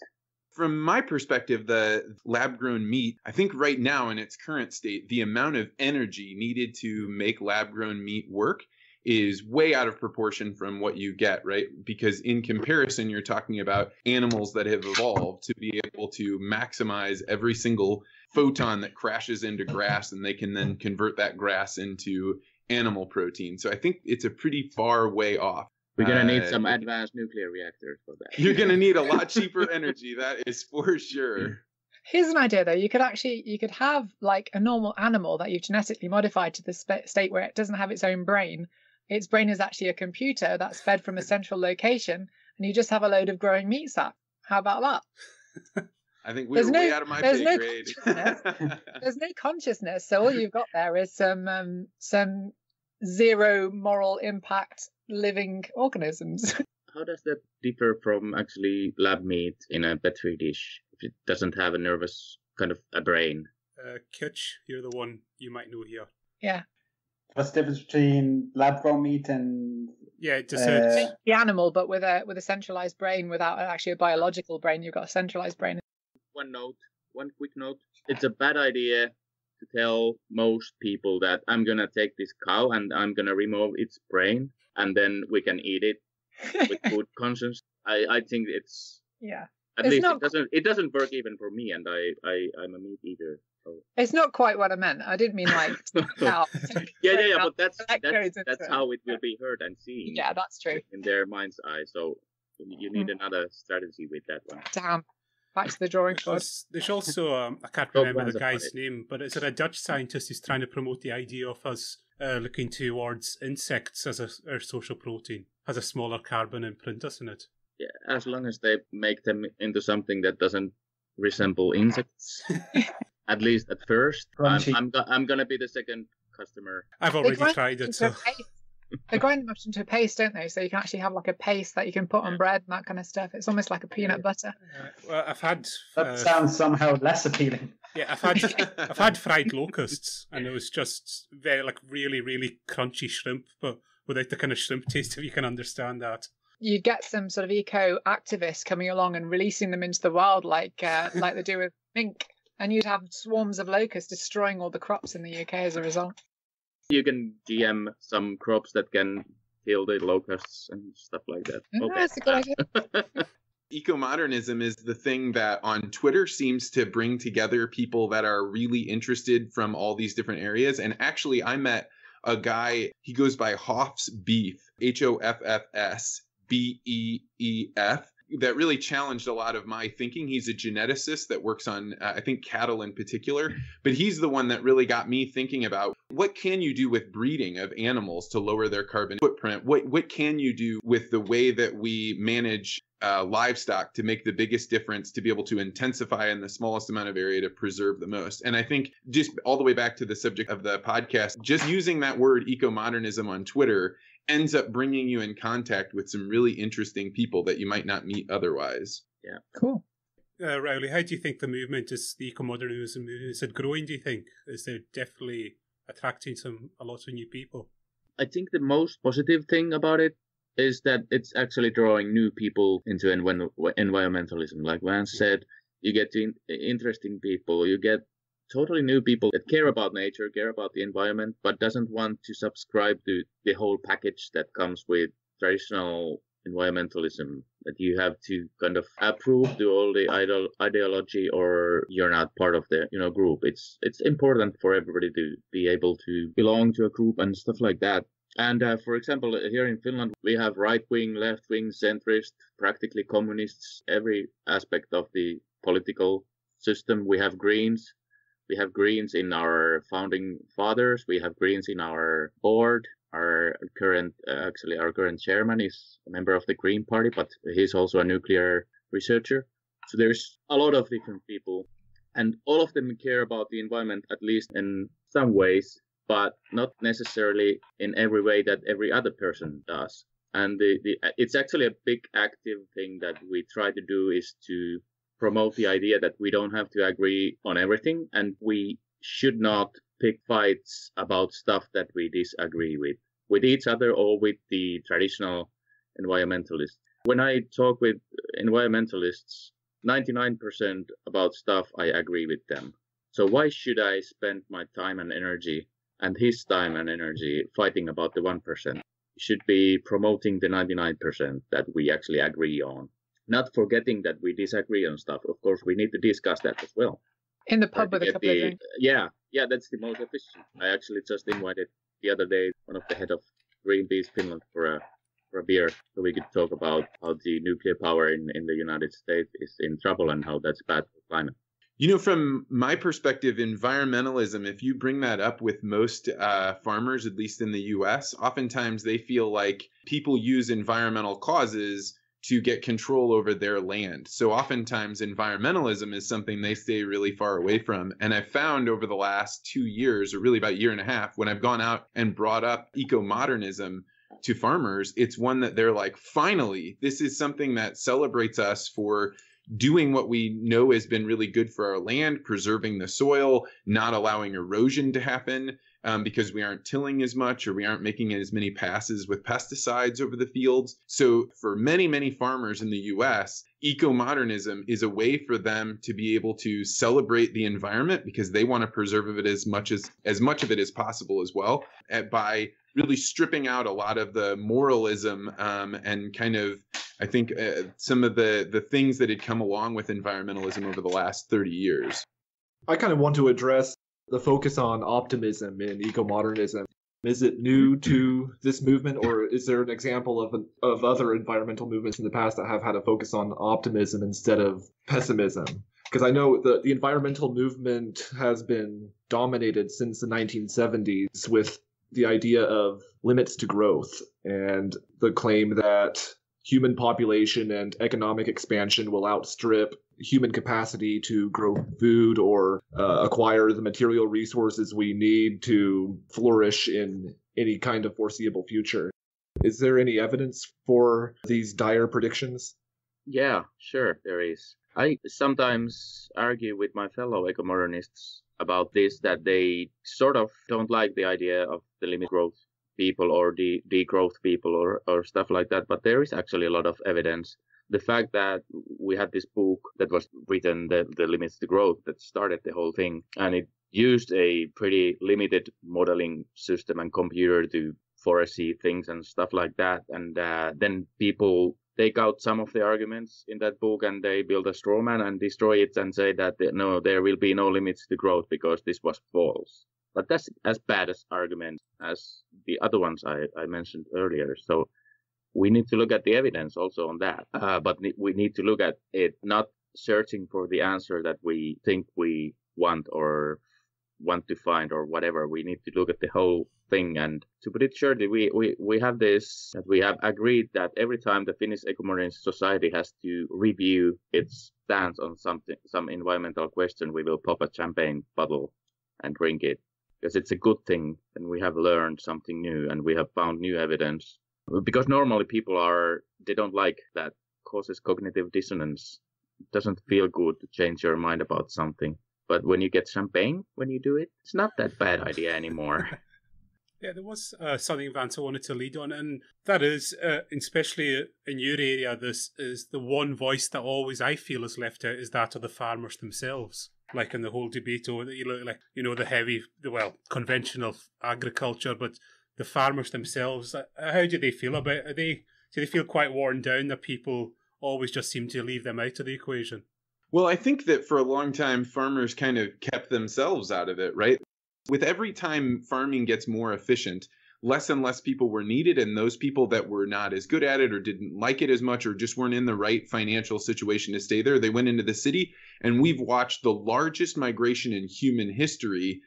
From my perspective, the lab-grown meat, I think right now in its current state, the amount of energy needed to make lab-grown meat work is way out of proportion from what you get, right? Because in comparison, you're talking about animals that have evolved to be able to maximize every single photon that crashes into grass, and they can then convert that grass into animal protein. So I think it's a pretty far way off. We're going to need uh, some advanced nuclear reactors for that. You're going to need a lot cheaper energy. That is for sure. Here's an idea, though. You could actually, you could have like a normal animal that you've genetically modified to the sp- state where it doesn't have its own brain. Its brain is actually a computer that's fed from a central location, and you just have a load of growing meat sap. How about that? I think we there's were no, way out of my pay no grade. There's no consciousness, so all you've got there is some um, some zero moral impact living organisms. How does that differ from actually lab meat in a petri dish if it doesn't have a nervous kind of a brain? Uh, Kitsch, you're the one, you might know here. Yeah. What's the difference between lab grown meat and yeah, it just uh, the animal, but with a with a centralized brain, without actually a biological brain, you've got a centralized brain. One note, one quick note. It's a bad idea to tell most people that I'm gonna take this cow and I'm gonna remove its brain and then we can eat it with good conscience. I, I think it's yeah. At it's least not... it doesn't it doesn't work even for me, and I, I, I'm a meat eater. Oh. It's not quite what I meant. I didn't mean like cow. yeah, yeah, yeah. But that's that that's, that's how it will be heard and seen. Yeah, that's true. In their mind's eye. So you need mm. another strategy with that one. Damn. Back to the drawing board. There's also um, I can't remember the guy's name, but it's a Dutch scientist who's trying to promote the idea of us uh, looking towards insects as a, our social protein, has a smaller carbon imprint, doesn't it? Yeah, as long as they make them into something that doesn't resemble insects. At least at first, I'm, I'm I'm gonna be the second customer. I've already tried it. So. They grind them up into a paste, don't they? So you can actually have like a paste that you can put on bread and that kind of stuff. It's almost like a peanut butter. Yeah. Well, I've had that uh, sounds somehow less appealing. Yeah, I've had I've had fried locusts, and it was just very like really really crunchy shrimp, but without the kind of shrimp taste, if you can understand that. You get some sort of eco activists coming along and releasing them into the wild, like uh, like they do with mink. And you'd have swarms of locusts destroying all the crops in the U K as a result. You can D M some crops that can kill the locusts and stuff like that. Oh, okay. That's a good idea. Eco-modernism is the thing that on Twitter seems to bring together people that are really interested from all these different areas. And actually, I met a guy, he goes by Hoff's Beef, H O F F S B E E F. That really challenged a lot of my thinking. He's a geneticist that works on, uh, I think, cattle in particular. But he's the one that really got me thinking about what can you do with breeding of animals to lower their carbon footprint? What what can you do with the way that we manage uh, livestock to make the biggest difference, to be able to intensify in the smallest amount of area to preserve the most? And I think just all the way back to the subject of the podcast, just using that word eco-modernism on Twitter ends up bringing you in contact with some really interesting people that you might not meet otherwise. Yeah, cool. Uh, Rauli, how do you think the movement is, the eco-modernism movement, is it growing, do you think? Is it definitely attracting some a lot of new people? I think the most positive thing about it is that it's actually drawing new people into en- environmentalism. Like Vance said, you get in- interesting people, you get totally new people that care about nature, care about the environment, but doesn't want to subscribe to the whole package that comes with traditional environmentalism, that you have to kind of approve to all the ideolo- ideology or you're not part of the, you know, group. It's it's important for everybody to be able to belong to a group and stuff like that. And uh, for example, here in Finland, we have right-wing, left-wing, centrist, practically communists, every aspect of the political system. We have Greens. We have Greens in our founding fathers. We have Greens in our board. Our current, uh, actually, our current chairman is a member of the Green Party, but he's also a nuclear researcher. So there's a lot of different people, and all of them care about the environment, at least in some ways, but not necessarily in every way that every other person does. And the, the it's actually a big active thing that we try to do is to promote the idea that we don't have to agree on everything, and we should not pick fights about stuff that we disagree with, with each other or with the traditional environmentalists. When I talk with environmentalists, ninety-nine percent about stuff, I agree with them. So why should I spend my time and energy and his time and energy fighting about the one percent? We should be promoting the ninety-nine percent that we actually agree on. Not forgetting that we disagree on stuff. Of course, we need to discuss that as well. In the pub with a couple of drinks. Yeah, yeah, that's the most efficient. I actually just invited the other day one of the head of Greenpeace Finland for a for a beer, so we could talk about how the nuclear power in, in the United States is in trouble and how that's bad for climate. You know, from my perspective, environmentalism, if you bring that up with most uh, farmers, at least in the U S, oftentimes they feel like people use environmental causes to get control over their land. So oftentimes environmentalism is something they stay really far away from. And I've found over the last two years, or really about a year and a half, when I've gone out and brought up eco-modernism to farmers, it's one that they're like, finally, this is something that celebrates us for doing what we know has been really good for our land, preserving the soil, not allowing erosion to happen, um, because we aren't tilling as much or we aren't making as many passes with pesticides over the fields. So for many, many farmers in the U S, eco-modernism is a way for them to be able to celebrate the environment because they want to preserve of it as much as as much of it as possible as well, at, by really stripping out a lot of the moralism um, and kind of, I think, uh, some of the, the things that had come along with environmentalism over the last thirty years. I kind of want to address the focus on optimism in eco-modernism. Is it new to this movement, or is there an example of an, of other environmental movements in the past that have had a focus on optimism instead of pessimism? Because I know the, the environmental movement has been dominated since the nineteen seventies with the idea of limits to growth and the claim that human population and economic expansion will outstrip human capacity to grow food or uh, acquire the material resources we need to flourish in any kind of foreseeable future. Is there any evidence for these dire predictions? Yeah, sure, there is. I sometimes argue with my fellow eco-modernists about this, that they sort of don't like the idea of the limit growth people or de- degrowth people or, or stuff like that. But there is actually a lot of evidence. The fact that we had this book that was written, the, the Limits to Growth, that started the whole thing, and it used a pretty limited modeling system and computer to foresee things and stuff like that. And uh, then people take out some of the arguments in that book and they build a straw man and destroy it and say that, no, there will be no limits to growth because this was false. But that's as bad as argument as the other ones I, I mentioned earlier. So we need to look at the evidence also on that. Uh, but we need to look at it not searching for the answer that we think we want or want to find or whatever. We need to look at the whole thing. And to put it shortly, we, we, we have this, that we have agreed that every time the Finnish Eco-Modernist Society has to review its stance on something, some environmental question, we will pop a champagne bottle and drink it. Because it's a good thing, and we have learned something new, and we have found new evidence. Because normally people are, they don't like that. Causes cognitive dissonance. It doesn't feel good to change your mind about something. But when you get champagne, when you do it, it's not that bad idea anymore. Yeah, there was uh, something, Vance, I wanted to lead on, and that is, uh, especially in your area, this is the one voice that always I feel is left out, is that of the farmers themselves. Like in the whole debate over the, you know, like, you know, the heavy, well, conventional agriculture, but the farmers themselves, how do they feel about it? Are they, do they feel quite worn down that people always just seem to leave them out of the equation? Well, I think that for a long time, farmers kind of kept themselves out of it, right? With every time farming gets more efficient, less and less people were needed, and those people that were not as good at it or didn't like it as much or just weren't in the right financial situation to stay there, they went into the city, and we've watched the largest migration in human history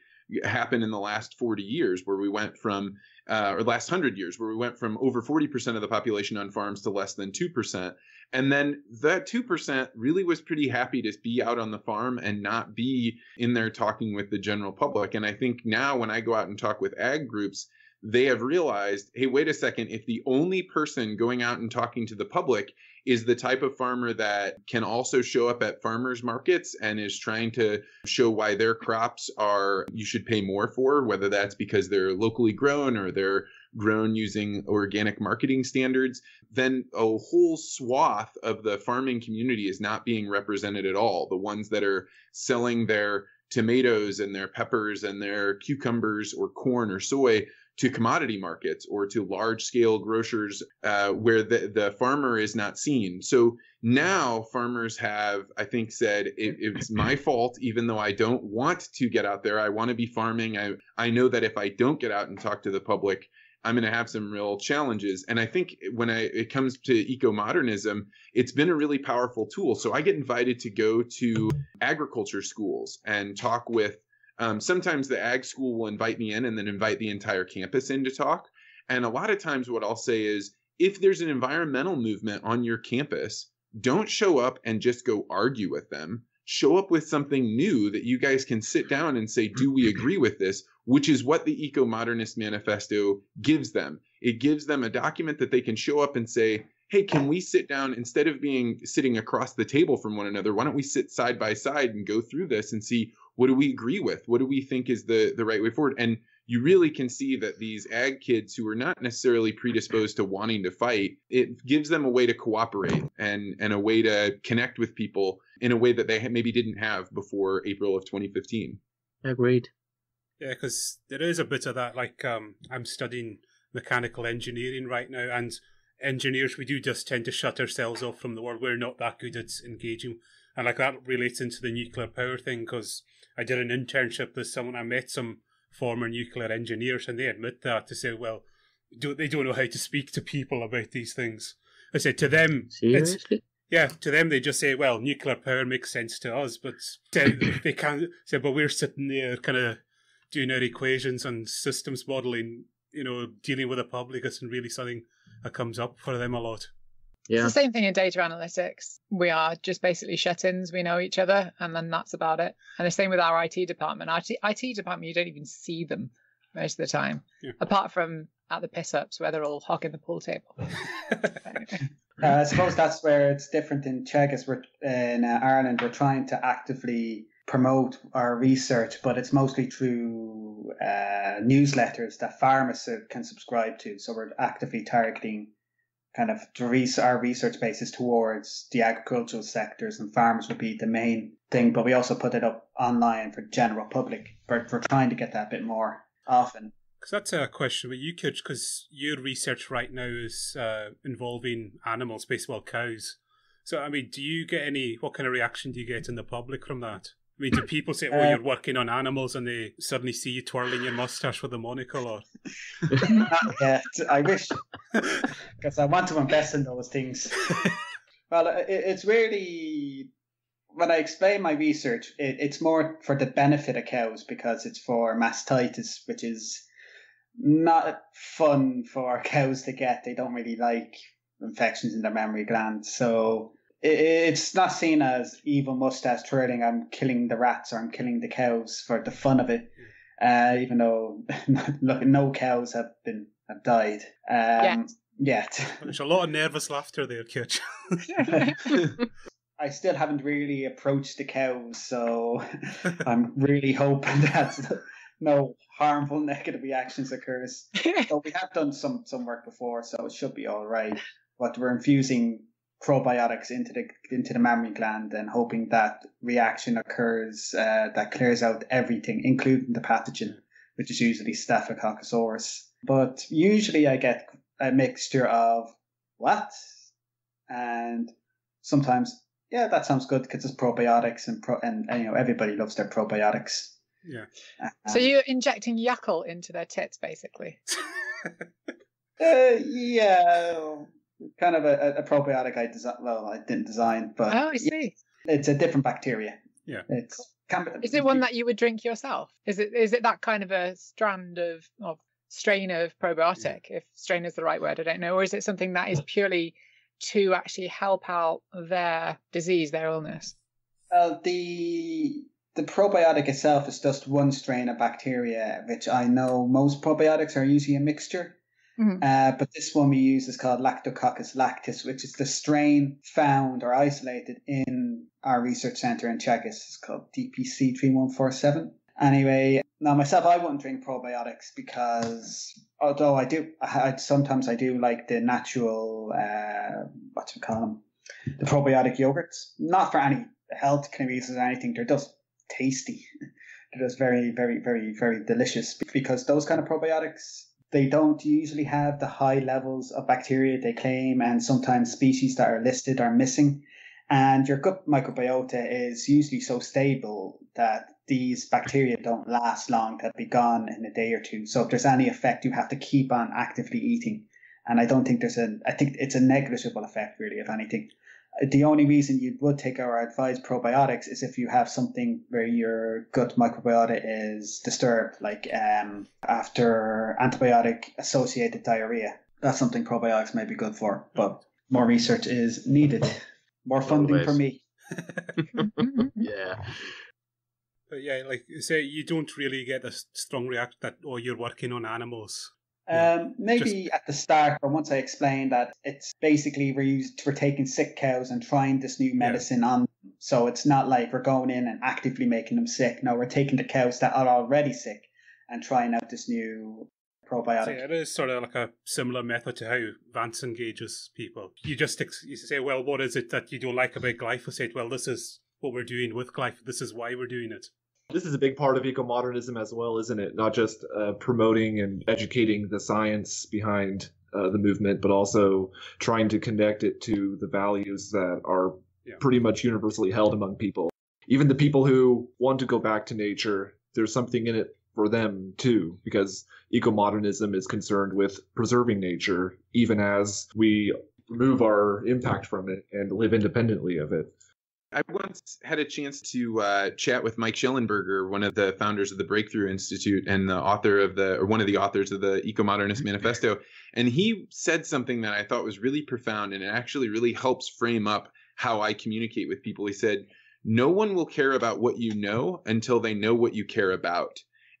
happen in the last forty years, where we went from, uh, or last one hundred years, where we went from over forty percent of the population on farms to less than two percent. And then that two percent really was pretty happy to be out on the farm and not be in there talking with the general public. And I think now when I go out and talk with ag groups, they have realized, hey, wait a second, if the only person going out and talking to the public is the type of farmer that can also show up at farmers markets and is trying to show why their crops are, you should pay more for, whether that's because they're locally grown or they're grown using organic marketing standards, then a whole swath of the farming community is not being represented at all. The ones that are selling their tomatoes and their peppers and their cucumbers or corn or soy to commodity markets or to large-scale grocers uh, where the, the farmer is not seen. So now farmers have, I think, said, it, it's my fault, even though I don't want to get out there. I want to be farming. I, I know that if I don't get out and talk to the public, I'm going to have some real challenges. And I think when I, it comes to eco-modernism, it's been a really powerful tool. So I get invited to go to agriculture schools and talk with Um, sometimes the ag school will invite me in and then invite the entire campus in to talk. And a lot of times what I'll say is, if there's an environmental movement on your campus, don't show up and just go argue with them. Show up with something new that you guys can sit down and say, do we agree with this? which is what the Eco-Modernist Manifesto gives them. It gives them a document that they can show up and say, hey, can we sit down instead of being sitting across the table from one another? Why don't we sit side by side and go through this and see what do we agree with? What do we think is the, the right way forward? And you really can see that these ag kids who are not necessarily predisposed to wanting to fight, it gives them a way to cooperate and, and a way to connect with people in a way that they maybe didn't have before April of twenty fifteen. Agreed. Yeah, because there is a bit of that. Like um, I'm studying mechanical engineering right now, and engineers, we do just tend to shut ourselves off from the world. We're not that good at engaging. And like that relates into the nuclear power thing, because I did an internship with someone, I met some former nuclear engineers, and they admit that to say, well, don't, they don't know how to speak to people about these things. I said to them, it's, yeah, to them they just say, well, nuclear power makes sense to us, but they can't say, but we're sitting there kind of doing our equations and systems modeling, you know, dealing with the public isn't really something that comes up for them a lot. Yeah. It's the same thing in data analytics. We are just basically shut-ins. We know each other, and then that's about it. And the same with our I T department. Our I T department, you don't even see them most of the time, yeah. Apart from at the piss-ups where they're all hogging the pool table. uh, I suppose that's where it's different in Czech, as we're in uh, Ireland. We're trying to actively promote our research, but it's mostly through uh, newsletters that pharmacists can subscribe to. So we're actively targeting kind of our research basis towards the agricultural sectors, and farms would be the main thing. But we also put it up online for the general public. But we're trying to get that a bit more often. Because that's a question with you, Kitsch, because your research right now is uh, involving animals, basically, well, cows. So, I mean, do you get any, what kind of reaction do you get in the public from that? I mean, do people say, well, uh, you're working on animals, and they suddenly see you twirling your mustache with a monocle? Or... Not yet. I wish, because I want to invest in those things. Well, it, it's really, when I explain my research, it, it's more for the benefit of cows, because it's for mastitis, which is not fun for cows to get. They don't really like infections in their mammary gland, so... It's not seen as evil mustache twirling, I'm killing the rats or I'm killing the cows for the fun of it, uh, even though no cows have been have died um, yet. yet. There's a lot of nervous laughter there, Kitsch. I still haven't really approached the cows, so I'm really hoping that no harmful negative reactions occurs. So we have done some, some work before, so it should be all right. But we're infusing probiotics into the into the mammary gland and hoping that reaction occurs uh, that clears out everything, including the pathogen, which is usually Staphylococcus aureus. But usually I get a mixture of what? And sometimes, yeah, that sounds good because it's probiotics and, pro and, and you know, everybody loves their probiotics. Yeah. Uh, so you're injecting Yakult into their tits, basically? uh, yeah... Kind of a, a probiotic I designed. Well, I didn't design, but oh, I see. It's a different bacteria. Yeah, it's. Can, is it one that you would drink yourself? Is it is it that kind of a strand of of strain of probiotic? Yeah. If strain is the right word, I don't know. Or is it something that is purely to actually help out their disease, their illness? Well, the the probiotic itself is just one strain of bacteria, which I know most probiotics are usually a mixture. Mm-hmm. uh, but this one we use is called Lactococcus lactis, which is the strain found or isolated in our research centre in Czech. It's called D P C three one four seven. Anyway, now myself, I wouldn't drink probiotics because although I do, I, I, sometimes I do like the natural, uh, what do we call them, the probiotic yogurts. Not for any health kind of reasons or anything. They're just tasty. They're just very, very, very, very delicious because those kind of probiotics, they don't usually have the high levels of bacteria they claim, and sometimes species that are listed are missing. And your gut microbiota is usually so stable that these bacteria don't last long, they'll be gone in a day or two. So if there's any effect, you have to keep on actively eating. And I don't think there's a, I think it's a negligible effect, really, if anything. The only reason you would take our advised probiotics is if you have something where your gut microbiota is disturbed, like um, after antibiotic-associated diarrhea. That's something probiotics may be good for, but more research is needed. More funding for me. Yeah. But yeah, like you say, you don't really get a strong reaction that, oh, you're working on animals. Um, maybe Just... at the start, but once I explained that it's basically we're, used, we're taking sick cows and trying this new medicine yeah. on them. So it's not like we're going in and actively making them sick. No, we're taking the cows that are already sick and trying out this new probiotic. So yeah, it is sort of like a similar method to how Vance engages people. You just ex- you say, well, what is it that you don't like about glyphosate? Well, this is what we're doing with glyphosate. This is why we're doing it. This is a big part of eco-modernism as well, isn't it? Not just uh, promoting and educating the science behind uh, the movement, but also trying to connect it to the values that are yeah. pretty much universally held among people. Even the people who want to go back to nature, there's something in it for them too, because eco-modernism is concerned with preserving nature, even as we remove our impact from it and live independently of it. I once had a chance to uh, chat with Mike Schellenberger, one of the founders of the Breakthrough Institute and the author of the, or one of the authors of the Eco-Modernist Manifesto. And he said something that I thought was really profound, and it actually really helps frame up how I communicate with people. He said, no one will care about what you know until they know what you care about.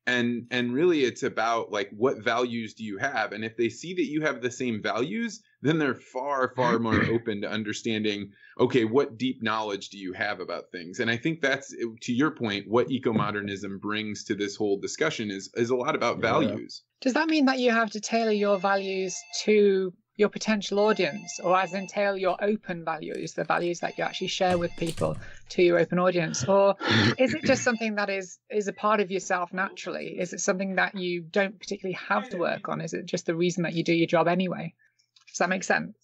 And and really, it's about, like, what values do you have? And if they see that you have the same values, then they're far, far more open to understanding, okay, what deep knowledge do you have about things? And I think that's, to your point, what eco-modernism brings to this whole discussion is, is a lot about values. Does that mean that you have to tailor your values to your potential audience, or as in tailor your open values, the values that you actually share with people, to your open audience? Or is it just something that is is a part of yourself naturally? Is it something that you don't particularly have to work on? Is it just the reason that you do your job anyway? Does that make sense?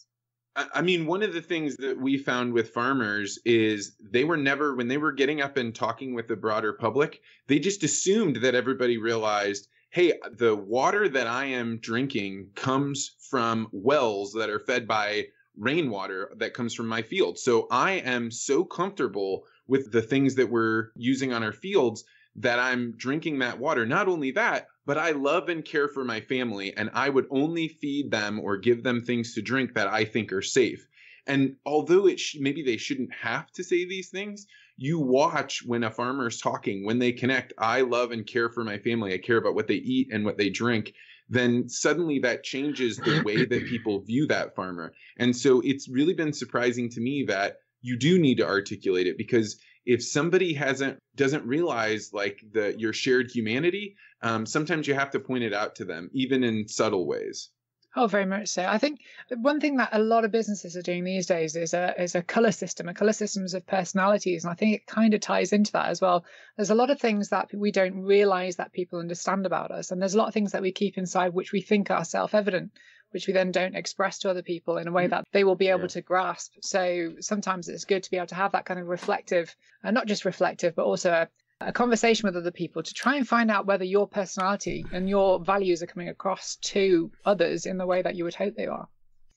I mean, one of the things that we found with farmers is they were never, when they were getting up and talking with the broader public, they just assumed that everybody realized, hey, the water that I am drinking comes from wells that are fed by rainwater that comes from my field. So I am so comfortable with the things that we're using on our fields that I'm drinking that water. Not only that, but I love and care for my family, and I would only feed them or give them things to drink that I think are safe. And although it sh- maybe they shouldn't have to say these things, you watch when a farmer's talking, when they connect, I love and care for my family, I care about what they eat and what they drink, then suddenly that changes the way that people view that farmer. And so it's really been surprising to me that you do need to articulate it, because if somebody hasn't doesn't realize like the your shared humanity, um, sometimes you have to point it out to them, even in subtle ways. Oh, very much so. I think one thing that a lot of businesses are doing these days is a is a colour system, a colour systems of personalities. And I think it kind of ties into that as well. There's a lot of things that we don't realise that people understand about us. And there's a lot of things that we keep inside which we think are self-evident, which we then don't express to other people in a way that they will be able yeah. to grasp. So sometimes it's good to be able to have that kind of reflective, and not just reflective, but also a, a conversation with other people to try and find out whether your personality and your values are coming across to others in the way that you would hope they are.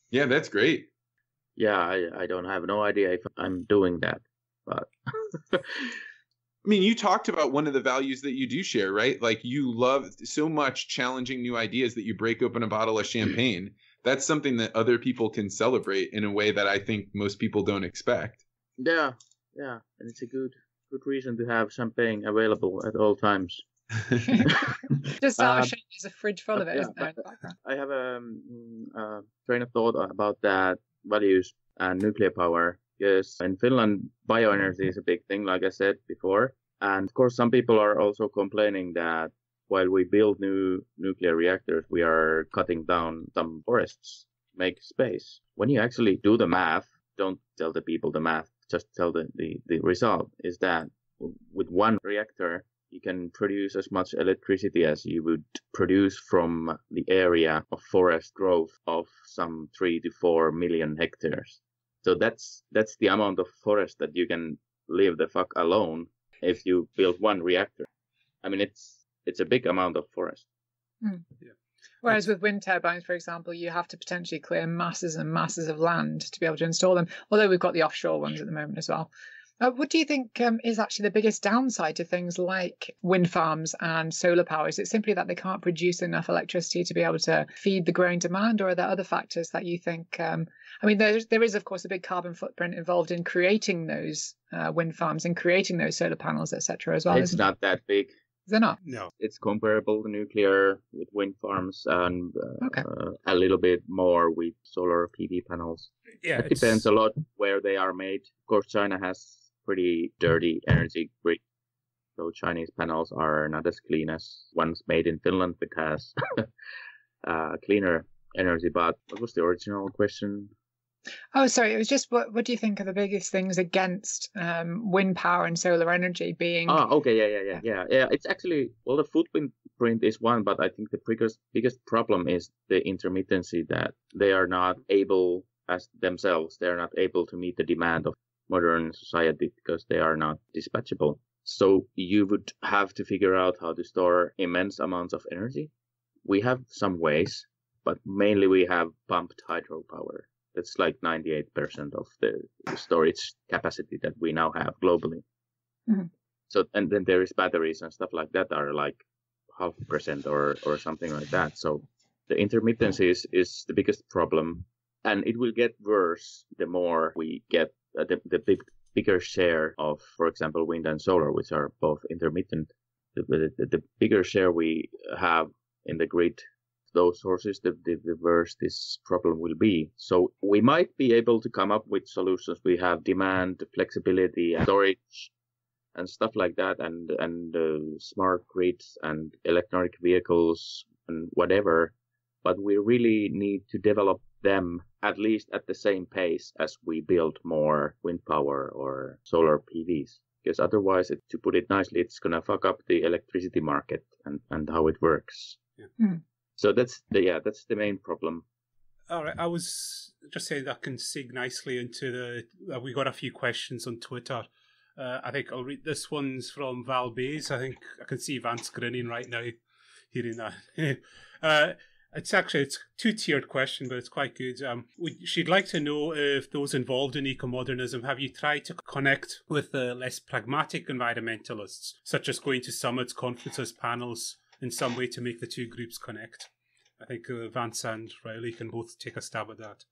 Yeah, that's great. Yeah, I, I don't have no idea if I'm doing that, but I mean, you talked about one of the values that you do share, right? Like you love so much challenging new ideas that you break open a bottle of champagne. That's something that other people can celebrate in a way that I think most people don't expect. Yeah, yeah. And it's a good good reason to have champagne available at all times. Just our um, there's a fridge full of it, yeah, isn't there? I have a, a train of thought about that values and nuclear power. Yes, in Finland, bioenergy is a big thing, like I said before. And of course, some people are also complaining that while we build new nuclear reactors, we are cutting down some forests, make space. When you actually do the math, don't tell the people the math, just tell the, the, the result is that with one reactor, you can produce as much electricity as you would produce from the area of forest growth of some three to four million hectares. So that's that's the amount of forest that you can leave the fuck alone if you build one reactor. I mean, it's it's a big amount of forest. Mm. Yeah. Whereas with wind turbines, for example, you have to potentially clear masses and masses of land to be able to install them. Although we've got the offshore ones at the moment as well. Uh, what do you think um, is actually the biggest downside to things like wind farms and solar power? Is it simply that they can't produce enough electricity to be able to feed the growing demand, or are there other factors that you think? Um, I mean, there, there is, of course, a big carbon footprint involved in creating those uh, wind farms and creating those solar panels, et cetera, as well. It's not it? that big. They're not? No. It's comparable to nuclear with wind farms and uh, okay. uh, a little bit more with solar P V panels. Yeah, it it's... depends a lot where they are made. Of course, China has pretty dirty energy grid. So Chinese panels are not as clean as ones made in Finland, which has uh, cleaner energy. But what was the original question? Oh, sorry. It was just what, what do you think are the biggest things against um, wind power and solar energy being? Oh, okay. Yeah, yeah, yeah, yeah. Yeah, it's actually, well, the footprint is one, but I think the biggest, biggest problem is the intermittency, that they are not able as themselves. They are not able to meet the demand of modern society because they are not dispatchable. So you would have to figure out how to store immense amounts of energy. We have some ways, but mainly we have pumped hydropower. It's like ninety-eight percent of the storage capacity that we now have globally. Mm-hmm. So, and then there is batteries and stuff like that are like half percent or, or something like that. So the intermittency is, is the biggest problem, and it will get worse the more we get uh, the, the big, bigger share of, for example, wind and solar, which are both intermittent. The, the, the bigger share we have in the grid, those sources, the, the, the worse this problem will be. So we might be able to come up with solutions. We have demand, flexibility, storage, and stuff like that, and and uh, smart grids and electronic vehicles and whatever. But we really need to develop them at least at the same pace as we build more wind power or solar P Vs. Because otherwise, it, to put it nicely, it's going to fuck up the electricity market and, and how it works. Yeah. Mm. So that's the, yeah, that's the main problem. All right. I was just saying that can segue nicely into the, uh, we got a few questions on Twitter. Uh, I think I'll read this one's from Val Bays. I think I can see Vance grinning right now hearing that. uh, it's actually, it's a two-tiered question, but it's quite good. Um, she'd like to know if those involved in eco-modernism, have you tried to connect with the less pragmatic environmentalists, such as going to summits, conferences, panels, in some way to make the two groups connect? I think uh, Vance and Rauli can both take a stab at that.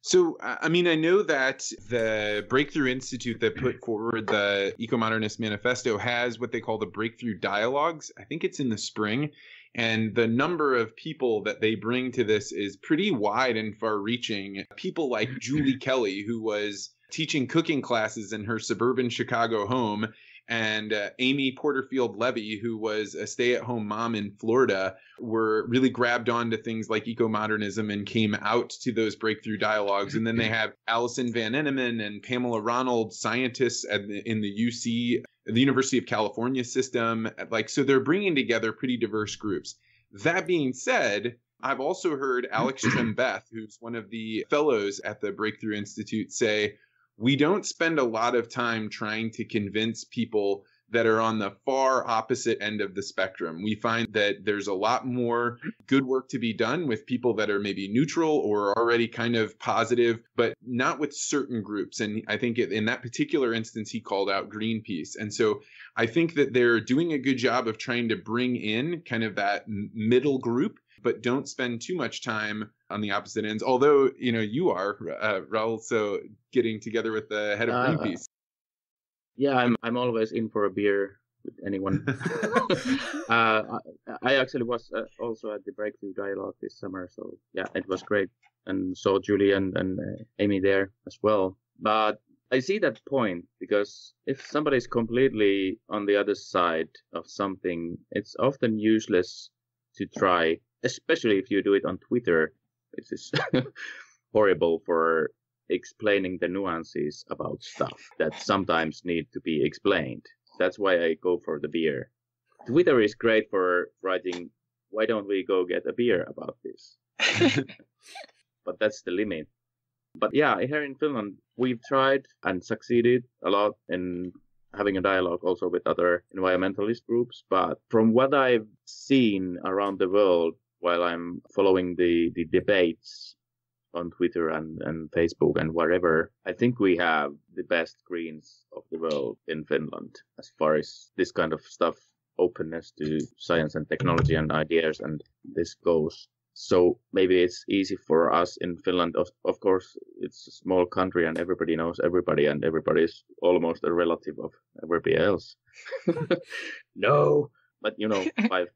So, I mean, I know that the Breakthrough Institute that put forward the Eco-Modernist Manifesto has what they call the Breakthrough Dialogues. I think it's in the spring. And the number of people that they bring to this is pretty wide and far-reaching. People like Julie Kelly, who was teaching cooking classes in her suburban Chicago home, and uh, Amy Porterfield-Levy, who was a stay-at-home mom in Florida, were really grabbed onto things like eco-modernism and came out to those breakthrough dialogues. And then they have Allison Van Eneman and Pamela Ronald, scientists at the, in the U C, the University of California system. Like, so they're bringing together pretty diverse groups. That being said, I've also heard Alex Trembeth, who's one of the fellows at the Breakthrough Institute, say, we don't spend a lot of time trying to convince people that are on the far opposite end of the spectrum. We find that there's a lot more good work to be done with people that are maybe neutral or already kind of positive, but not with certain groups. And I think in that particular instance, he called out Greenpeace. And so I think that they're doing a good job of trying to bring in kind of that middle group, but don't spend too much time on the opposite ends. Although, you know, you are, uh, Raul, so getting together with the head of Greenpeace. Uh, yeah, I'm I'm always in for a beer with anyone. uh, I actually was uh, also at the Breakthrough Dialogue this summer. So, yeah, it was great. And saw Julie and, and uh, Amy there as well. But I see that point, because if somebody's completely on the other side of something, it's often useless to try, especially if you do it on Twitter, which is horrible for explaining the nuances about stuff that sometimes need to be explained. That's why I go for the beer. Twitter is great for writing, why don't we go get a beer about this? But that's the limit. But yeah, here in Finland, we've tried and succeeded a lot in having a dialogue also with other environmentalist groups. But from what I've seen around the world, while I'm following the, the debates on Twitter and, and Facebook and wherever, I think we have the best Greens of the world in Finland as far as this kind of stuff, openness to science and technology and ideas and this goes. So maybe it's easy for us in Finland. Of, of course, it's a small country and everybody knows everybody and everybody is almost a relative of everybody else. No, but you know, five,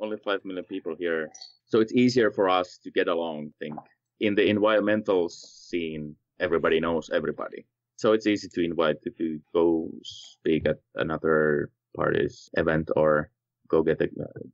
only five million people here. So it's easier for us to get along, I think. In the environmental scene, everybody knows everybody. So it's easy to invite to go speak at another party's event or go get a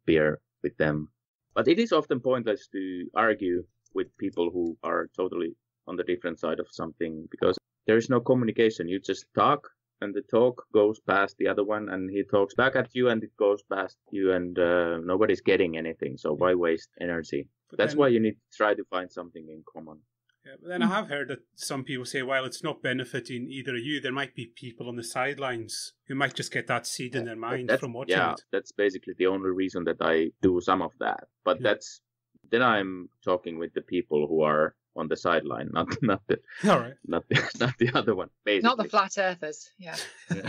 beer with them. But it is often pointless to argue with people who are totally on the different side of something because there is no communication. You just talk and the talk goes past the other one and he talks back at you and it goes past you and uh, nobody's getting anything. So why waste energy? But That's then, why you need to try to find something in common. Yeah, but then I have heard that some people say, while it's not benefiting either of you, there might be people on the sidelines who might just get that seed in their mind from watching yeah, it. Yeah, that's basically the only reason that I do some of that. But yeah. that's then I'm talking with the people who are on the sideline, not not the, All right. not, the not the other one. Basically. Not the flat earthers. Yeah. yeah.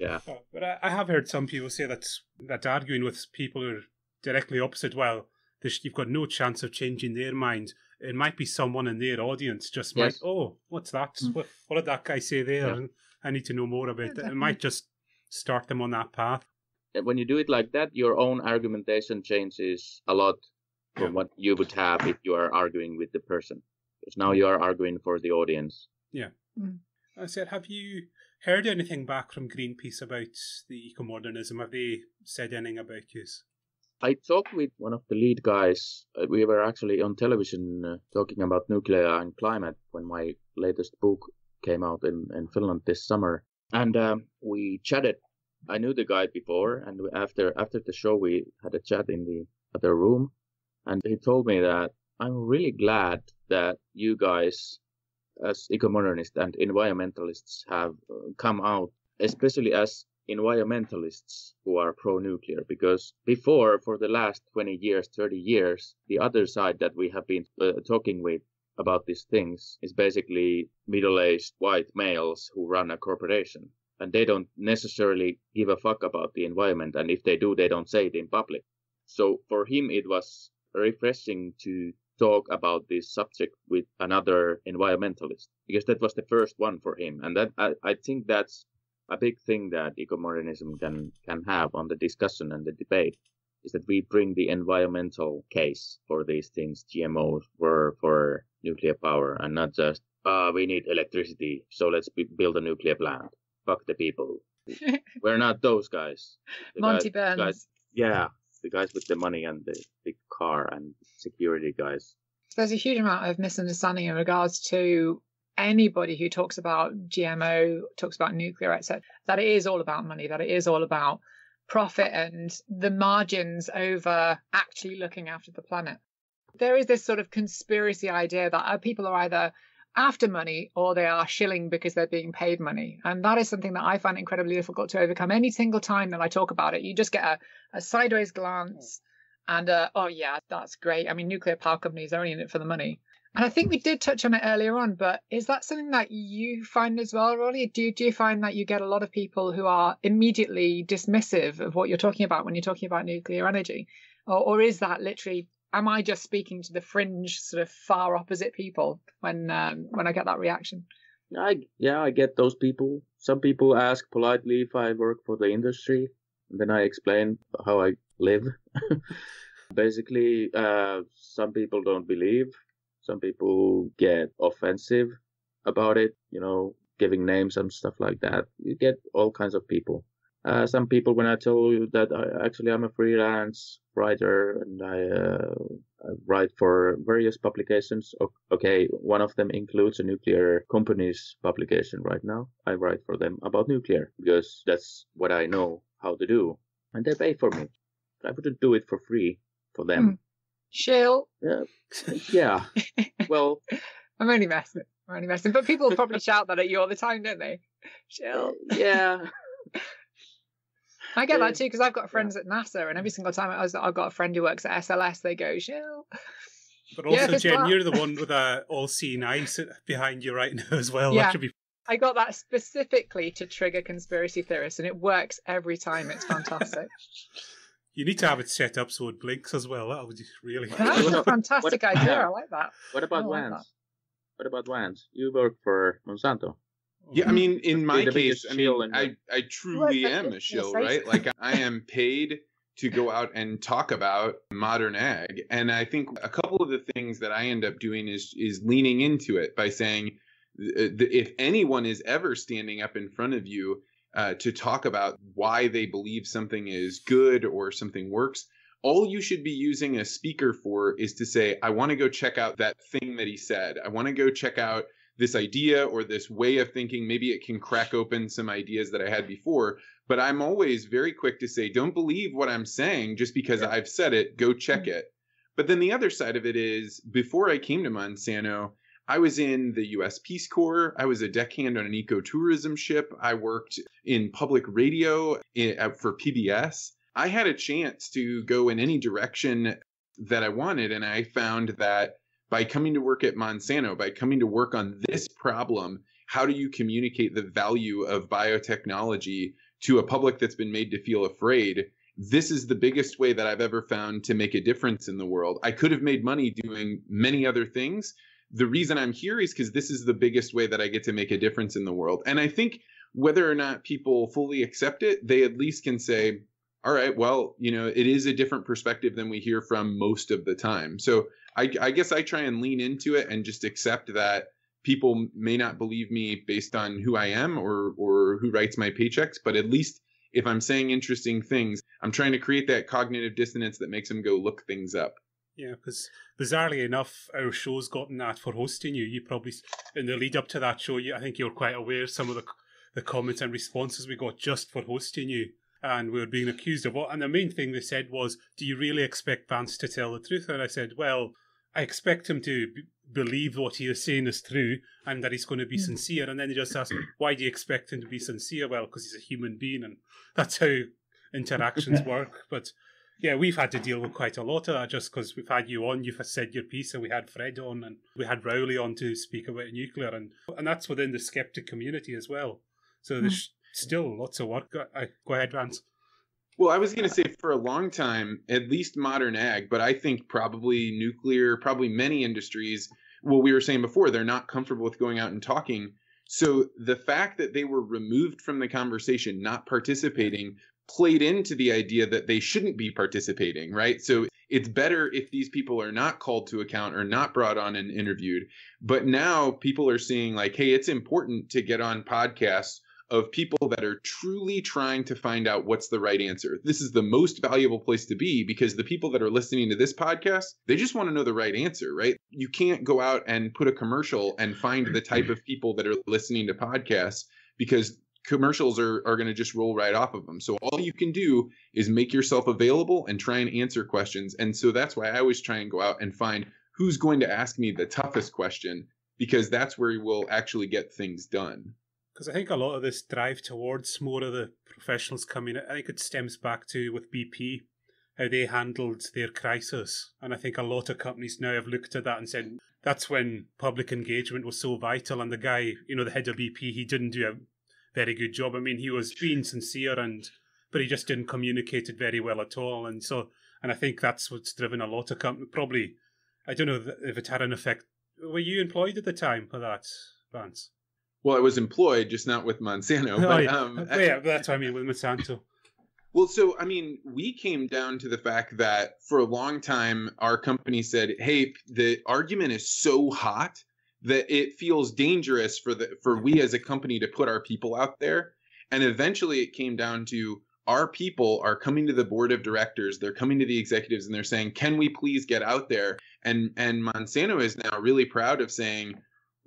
yeah. Oh, but I, I have heard some people say that's that arguing with people who are directly opposite. Well, you've got no chance of changing their mind. It might be someone in their audience just yes. might, oh, what's that? Mm. What, what did that guy say there? Yeah. I need to know more about yeah, that. Definitely. It might just start them on that path. When you do it like that, your own argumentation changes a lot from what you would have if you are arguing with the person. Because now you are arguing for the audience. Yeah. Mm. I said, have you heard anything back from Greenpeace about the eco-modernism? Have they said anything about this? I talked with one of the lead guys. We were actually on television uh, talking about nuclear and climate when my latest book came out in, in Finland this summer. And um, we chatted. I knew the guy before. And after after the show, we had a chat in the other room. And he told me that I'm really glad that you guys, as eco-modernists and environmentalists, have come out, especially as environmentalists who are pro-nuclear, because before, for the last twenty years, thirty years, the other side that we have been uh, talking with about these things is basically middle-aged white males who run a corporation, and they don't necessarily give a fuck about the environment, and if they do, they don't say it in public. So for him, it was refreshing to talk about this subject with another environmentalist, because that was the first one for him, and that I, I think that's a big thing that eco-modernism can, can have on the discussion and the debate is that we bring the environmental case for these things, G M Os, were for nuclear power, and not just, ah, uh, we need electricity, so let's be- build a nuclear plant. Fuck the people. We're not those guys. The Monty guys, Burns. Guys, yeah, the guys with the money and the big car and security guys. There's a huge amount of misunderstanding in regards to anybody who talks about G M O, talks about nuclear, et cetera, that it is all about money, that it is all about profit and the margins over actually looking after the planet. There is this sort of conspiracy idea that people are either after money or they are shilling because they're being paid money. And that is something that I find incredibly difficult to overcome. Any single time that I talk about it, you just get a, a sideways glance and, uh, oh, yeah, that's great. I mean, nuclear power companies are only in it for the money. And I think we did touch on it earlier on, but is that something that you find as well, Rauli? Do, do you find that you get a lot of people who are immediately dismissive of what you're talking about when you're talking about nuclear energy? Or, or is that literally, am I just speaking to the fringe, sort of far opposite people when um, when I get that reaction? I, yeah, I get those people. Some people ask politely if I work for the industry, and then I explain how I live. Basically, uh, some people don't believe. Some people get offensive about it, you know, giving names and stuff like that. You get all kinds of people. Uh, some people, when I tell you that I, actually I'm a freelance writer and I, uh, I write for various publications. Okay, one of them includes a nuclear company's publication right now. I write for them about nuclear because that's what I know how to do. And they pay for me. I wouldn't do it for free for them. Mm. Shill. Yeah. yeah. Well, I'm only messing. I'm only messing. But people probably shout that at you all the time, don't they? Shill. Yeah. I get yeah. that too because I've got friends yeah. at NASA, and every single time I was, I've got a friend who works at S L S, they go shill. But also, yeah, Jen, you're the one with uh, all-seeing eye behind you right now as well. Yeah. That should be... I got that specifically to trigger conspiracy theorists, and it works every time. It's fantastic. You need to have it set up so it blinks as well. That would really... That's a fantastic what, idea. I like that. What about Vance? Like what about Vance? You work for Monsanto. Yeah, I mean, in my case, I mean, I, I truly am a shill, right? Like, I am paid to go out and talk about modern ag. And I think a couple of the things that I end up doing is is leaning into it by saying, if anyone is ever standing up in front of you uh, to talk about why they believe something is good or something works, all you should be using a speaker for is to say, I want to go check out that thing that he said. I want to go check out this idea or this way of thinking. Maybe it can crack open some ideas that I had before. But I'm always very quick to say, don't believe what I'm saying just because yeah. I've said it. Go check mm-hmm. it. But then the other side of it is, before I came to Monsanto, I was in the U S Peace Corps. I was a deckhand on an ecotourism ship. I worked in public radio for P B S. I had a chance to go in any direction that I wanted, and I found that by coming to work at Monsanto, by coming to work on this problem, how do you communicate the value of biotechnology to a public that's been made to feel afraid? This is the biggest way that I've ever found to make a difference in the world. I could have made money doing many other things. The reason I'm here is because this is the biggest way that I get to make a difference in the world. And I think whether or not people fully accept it, they at least can say, all right, well, you know, it is a different perspective than we hear from most of the time. So I, I guess I try and lean into it and just accept that people may not believe me based on who I am or or who writes my paychecks. But at least if I'm saying interesting things, I'm trying to create that cognitive dissonance that makes them go look things up. Yeah, because bizarrely enough, our show's gotten that for hosting you. You probably, in the lead up to that show, you, I think you're quite aware of some of the, the comments and responses we got just for hosting you. And we were being accused of what. And the main thing they said was, do you really expect Vance to tell the truth? And I said, well, I expect him to b- believe what he is saying is true and that he's going to be sincere. And then they just asked, why do you expect him to be sincere? Well, because he's a human being. And that's how interactions work. But... yeah, we've had to deal with quite a lot of that just because we've had you on, you've said your piece, and we had Fred on, and we had Rauli on to speak about nuclear, and and that's within the skeptic community as well. So there's mm. still lots of work. I, go ahead, Vance. Well, I was going to say for a long time, at least modern ag, but I think probably nuclear, probably many industries, well, we were saying before, they're not comfortable with going out and talking. So the fact that they were removed from the conversation, not participating, played into the idea that they shouldn't be participating, right? So it's better if these people are not called to account or not brought on and interviewed. But now people are seeing like, hey, it's important to get on podcasts of people that are truly trying to find out what's the right answer. This is the most valuable place to be because the people that are listening to this podcast, they just want to know the right answer, right? You can't go out and put a commercial and find the type of people that are listening to podcasts because commercials are, are going to just roll right off of them. So all you can do is make yourself available and try and answer questions. And so that's why I always try and go out and find who's going to ask me the toughest question, because that's where we'll actually get things done. Because I think a lot of this drive towards more of the professionals coming, I think it stems back to with B P, how they handled their crisis. And I think a lot of companies now have looked at that and said, that's when public engagement was so vital. And the guy, you know, the head of B P, he didn't do a very good job. I mean, he was being sincere, and but he just didn't communicate it very well at all. And so, and I think that's what's driven a lot of companies. Probably, I don't know if it had an effect. Were you employed at the time for that, Vance? Well, I was employed, just not with Monsanto. But, oh, yeah. Um, I, yeah, that's what I mean, with Monsanto. Well, so, I mean, we came down to the fact that for a long time, our company said, hey, the argument is so hot that it feels dangerous for the for we as a company to put our people out there. And eventually it came down to our people are coming to the board of directors, they're coming to the executives, and they're saying, can we please get out there? And and Monsanto is now really proud of saying,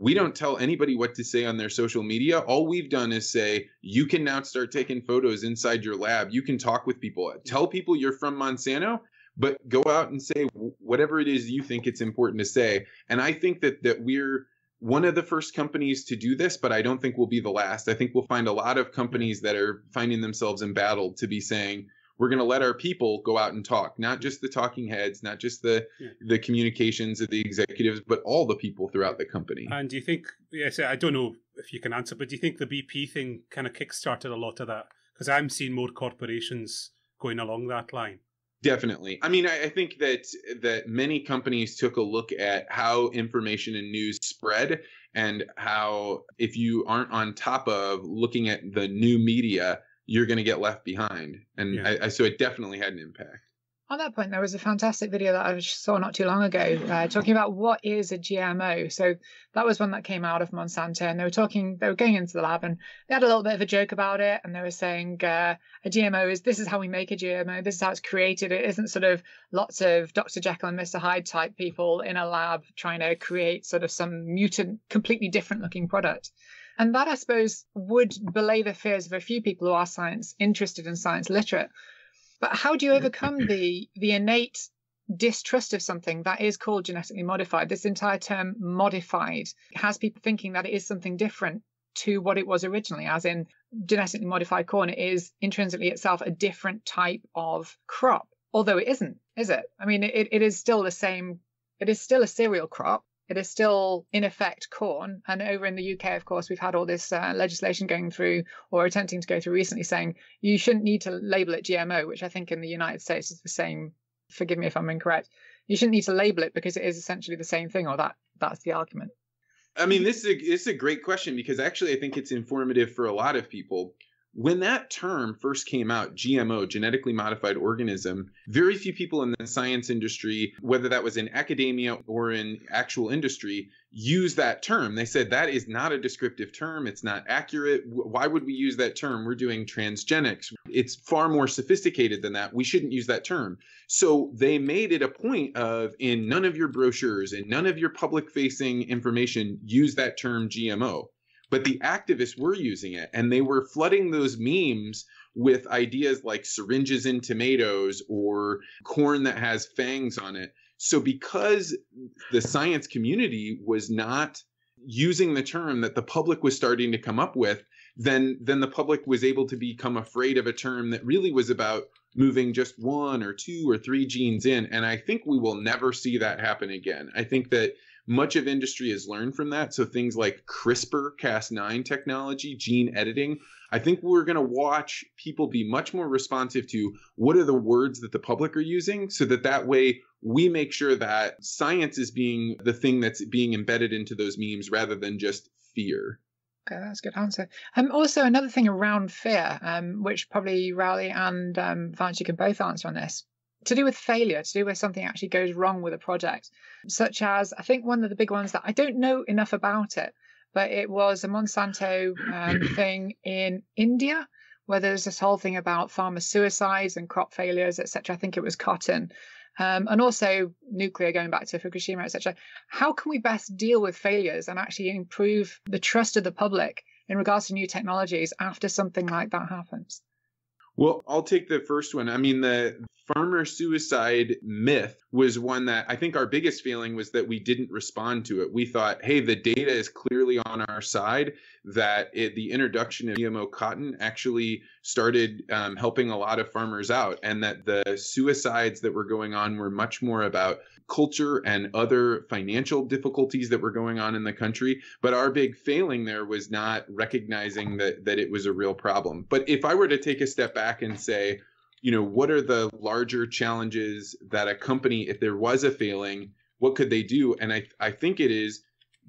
we don't tell anybody what to say on their social media. All we've done is say, you can now start taking photos inside your lab. You can talk with people. Tell people you're from Monsanto, but go out and say whatever it is you think it's important to say. And I think that that we're one of the first companies to do this, but I don't think we'll be the last. I think we'll find a lot of companies that are finding themselves embattled to be saying, we're going to let our people go out and talk, not just the talking heads, not just the yeah. the communications of the executives, but all the people throughout the company. And do you think, yes, I don't know if you can answer, but do you think the B P thing kind of kickstarted a lot of that? Because I'm seeing more corporations going along that line. Definitely. I mean, I, I think that that many companies took a look at how information and news spread, and how if you aren't on top of looking at the new media, you're going to get left behind. And yeah. I, I, so it definitely had an impact. On that point, there was a fantastic video that I saw not too long ago uh, talking about what is a G M O. So that was one that came out of Monsanto, and they were talking, they were going into the lab and they had a little bit of a joke about it. And they were saying uh, a G M O is, this is how we make a G M O. This is how it's created. It isn't sort of lots of Doctor Jekyll and Mister Hyde type people in a lab trying to create sort of some mutant, completely different looking product. And that, I suppose, would belay the fears of a few people who are science interested and science literate. But how do you overcome the the innate distrust of something that is called genetically modified? This entire term modified has people thinking that it is something different to what it was originally, as in genetically modified corn is intrinsically itself a different type of crop, although it isn't, is it? I mean, it, it is still the same. It is still a cereal crop. It is still, in effect, corn. And over in the U K, of course, we've had all this uh, legislation going through or attempting to go through recently saying you shouldn't need to label it G M O, which I think in the United States is the same. Forgive me if I'm incorrect. You shouldn't need to label it because it is essentially the same thing, or that that's the argument. I mean, this is a, this is a great question, because actually I think it's informative for a lot of people. When that term first came out, G M O, genetically modified organism, very few people in the science industry, whether that was in academia or in actual industry, use that term. They said that is not a descriptive term. It's not accurate. Why would we use that term? We're doing transgenics. It's far more sophisticated than that. We shouldn't use that term. So they made it a point of, in none of your brochures and none of your public-facing information, use that term G M O. But the activists were using it, and they were flooding those memes with ideas like syringes in tomatoes or corn that has fangs on it. So because the science community was not using the term that the public was starting to come up with, then, then the public was able to become afraid of a term that really was about moving just one or two or three genes in. And I think we will never see that happen again. I think that much of industry has learned from that. So things like CRISPR Cas nine technology, gene editing, I think we're going to watch people be much more responsive to what are the words that the public are using, so that that way we make sure that science is being the thing that's being embedded into those memes rather than just fear. Okay, that's a good answer. Um, also, another thing around fear, um, which probably Rauli and um, Vance, you can both answer on this. To do with failure, to do with something actually goes wrong with a project, such as, I think one of the big ones that I don't know enough about it, but it was a Monsanto um, thing in India, where there's this whole thing about farmer suicides and crop failures, et cetera. I think it was cotton, um, and also nuclear, going back to Fukushima, et cetera. How can we best deal with failures and actually improve the trust of the public in regards to new technologies after something like that happens? Well, I'll take the first one. I mean, the farmer suicide myth was one that I think our biggest failing was that we didn't respond to it. We thought, hey, the data is clearly on our side, that it, the introduction of G M O cotton actually started um, helping a lot of farmers out, and that the suicides that were going on were much more about culture and other financial difficulties that were going on in the country. But our big failing there was not recognizing that that it was a real problem. But if I were to take a step back and say, you know, what are the larger challenges that a company, if there was a failing, what could they do? And I, I think it is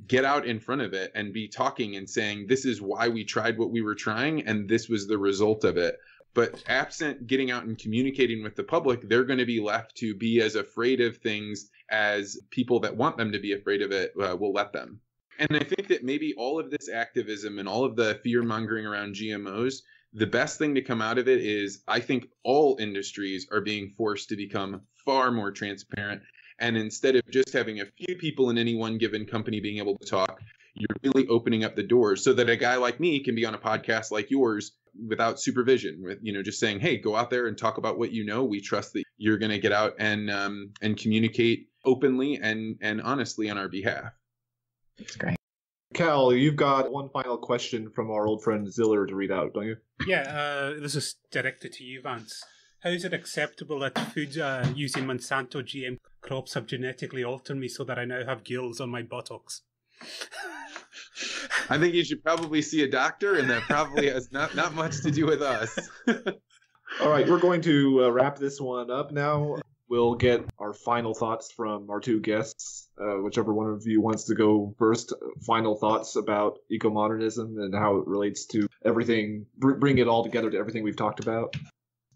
get out in front of it and be talking and saying, this is why we tried what we were trying, and this was the result of it. But absent getting out and communicating with the public, they're going to be left to be as afraid of things as people that want them to be afraid of it uh, will let them. And I think that maybe all of this activism and all of the fear mongering around G M Os, the best thing to come out of it is I think all industries are being forced to become far more transparent. And instead of just having a few people in any one given company being able to talk, you're really opening up the doors so that a guy like me can be on a podcast like yours without supervision, with, you know, just saying, hey, go out there and talk about what you know. We trust that you're going to get out and um, and communicate openly and, and honestly on our behalf. That's great. Cal, you've got one final question from our old friend Ziller to read out, don't you? Yeah, uh, this is directed to you, Vance. How is it acceptable that food uh, using Monsanto G M crops have genetically altered me so that I now have gills on my buttocks? I think you should probably see a doctor, and that probably has not, not much to do with us. All right, we're going to uh, wrap this one up now. We'll get our final thoughts from our two guests, uh, whichever one of you wants to go first. Final thoughts about eco-modernism and how it relates to everything, br bring it all together to everything we've talked about.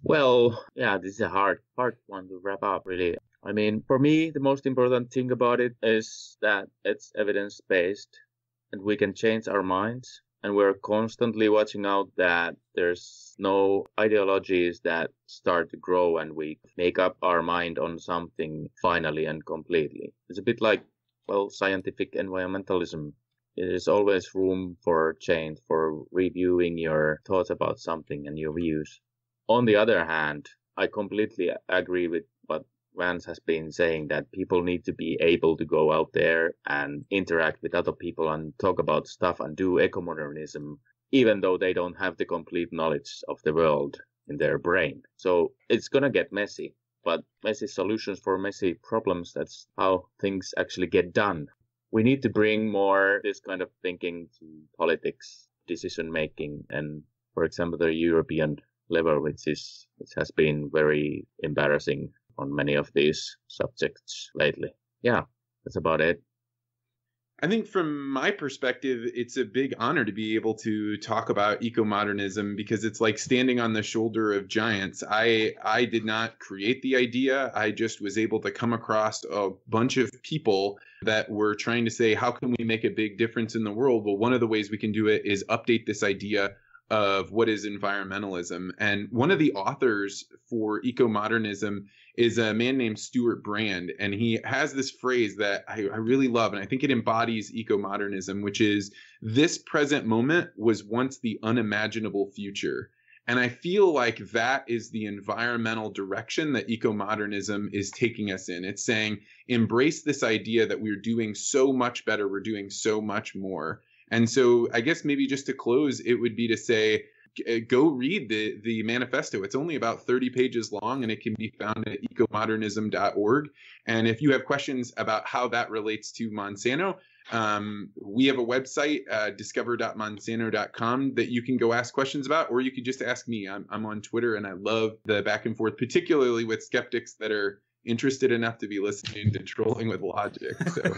Well, yeah, this is a hard, hard one to wrap up, really. I mean, for me, the most important thing about it is that it's evidence-based and we can change our minds. And we're constantly watching out that there's no ideologies that start to grow and we make up our mind on something finally and completely. It's a bit like, well, scientific environmentalism. There's always room for change, for reviewing your thoughts about something and your views. On the other hand, I completely agree with what Vance has been saying, that people need to be able to go out there and interact with other people and talk about stuff and do eco-modernism, even though they don't have the complete knowledge of the world in their brain. So it's going to get messy, but messy solutions for messy problems, that's how things actually get done. We need to bring more this kind of thinking to politics, decision-making, and, for example, the European level, which is which has been very embarrassing on many of these subjects lately. Yeah, that's about it. I think from my perspective, it's a big honor to be able to talk about eco-modernism because it's like standing on the shoulder of giants. I, I did not create the idea. I just was able to come across a bunch of people that were trying to say, how can we make a big difference in the world? Well, one of the ways we can do it is update this idea of what is environmentalism. And one of the authors for eco-modernism is a man named Stuart Brand, and he has this phrase that I, I really love, and I think it embodies eco-modernism, which is, this present moment was once the unimaginable future. And I feel like that is the environmental direction that eco-modernism is taking us in. It's saying, embrace this idea that we're doing so much better, we're doing so much more. And so I guess maybe just to close, it would be to say, go read the, the manifesto. It's only about thirty pages long, and it can be found at eco modernism dot org. And if you have questions about how that relates to Monsanto, um, we have a website, uh, discover dot monsanto dot com, that you can go ask questions about, or you could just ask me. I'm, I'm on Twitter, and I love the back and forth, particularly with skeptics that are interested enough to be listening to Trolling with Logic. So.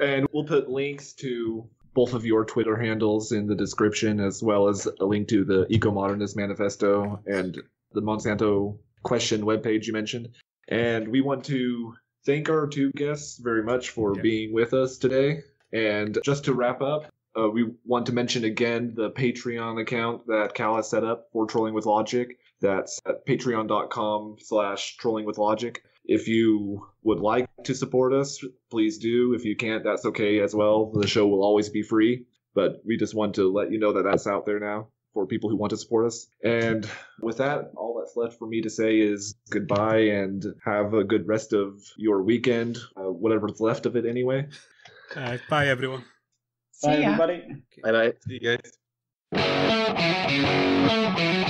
And we'll put links to both of your Twitter handles in the description, as well as a link to the Eco-Modernist Manifesto and the Monsanto question webpage you mentioned. And we want to thank our two guests very much for yeah. being with us today. And just to wrap up, uh, we want to mention again the Patreon account that Cal has set up for Trolling with Logic. That's at patreon dot com slash trolling with logic. If you would like to support us, please do. If you can't, that's okay as well. The show will always be free, but we just want to let you know that that's out there now for people who want to support us. And with that, all that's left for me to say is goodbye and have a good rest of your weekend, uh, whatever's left of it anyway. All right, bye, everyone. Bye, everybody. Bye-bye. See you guys.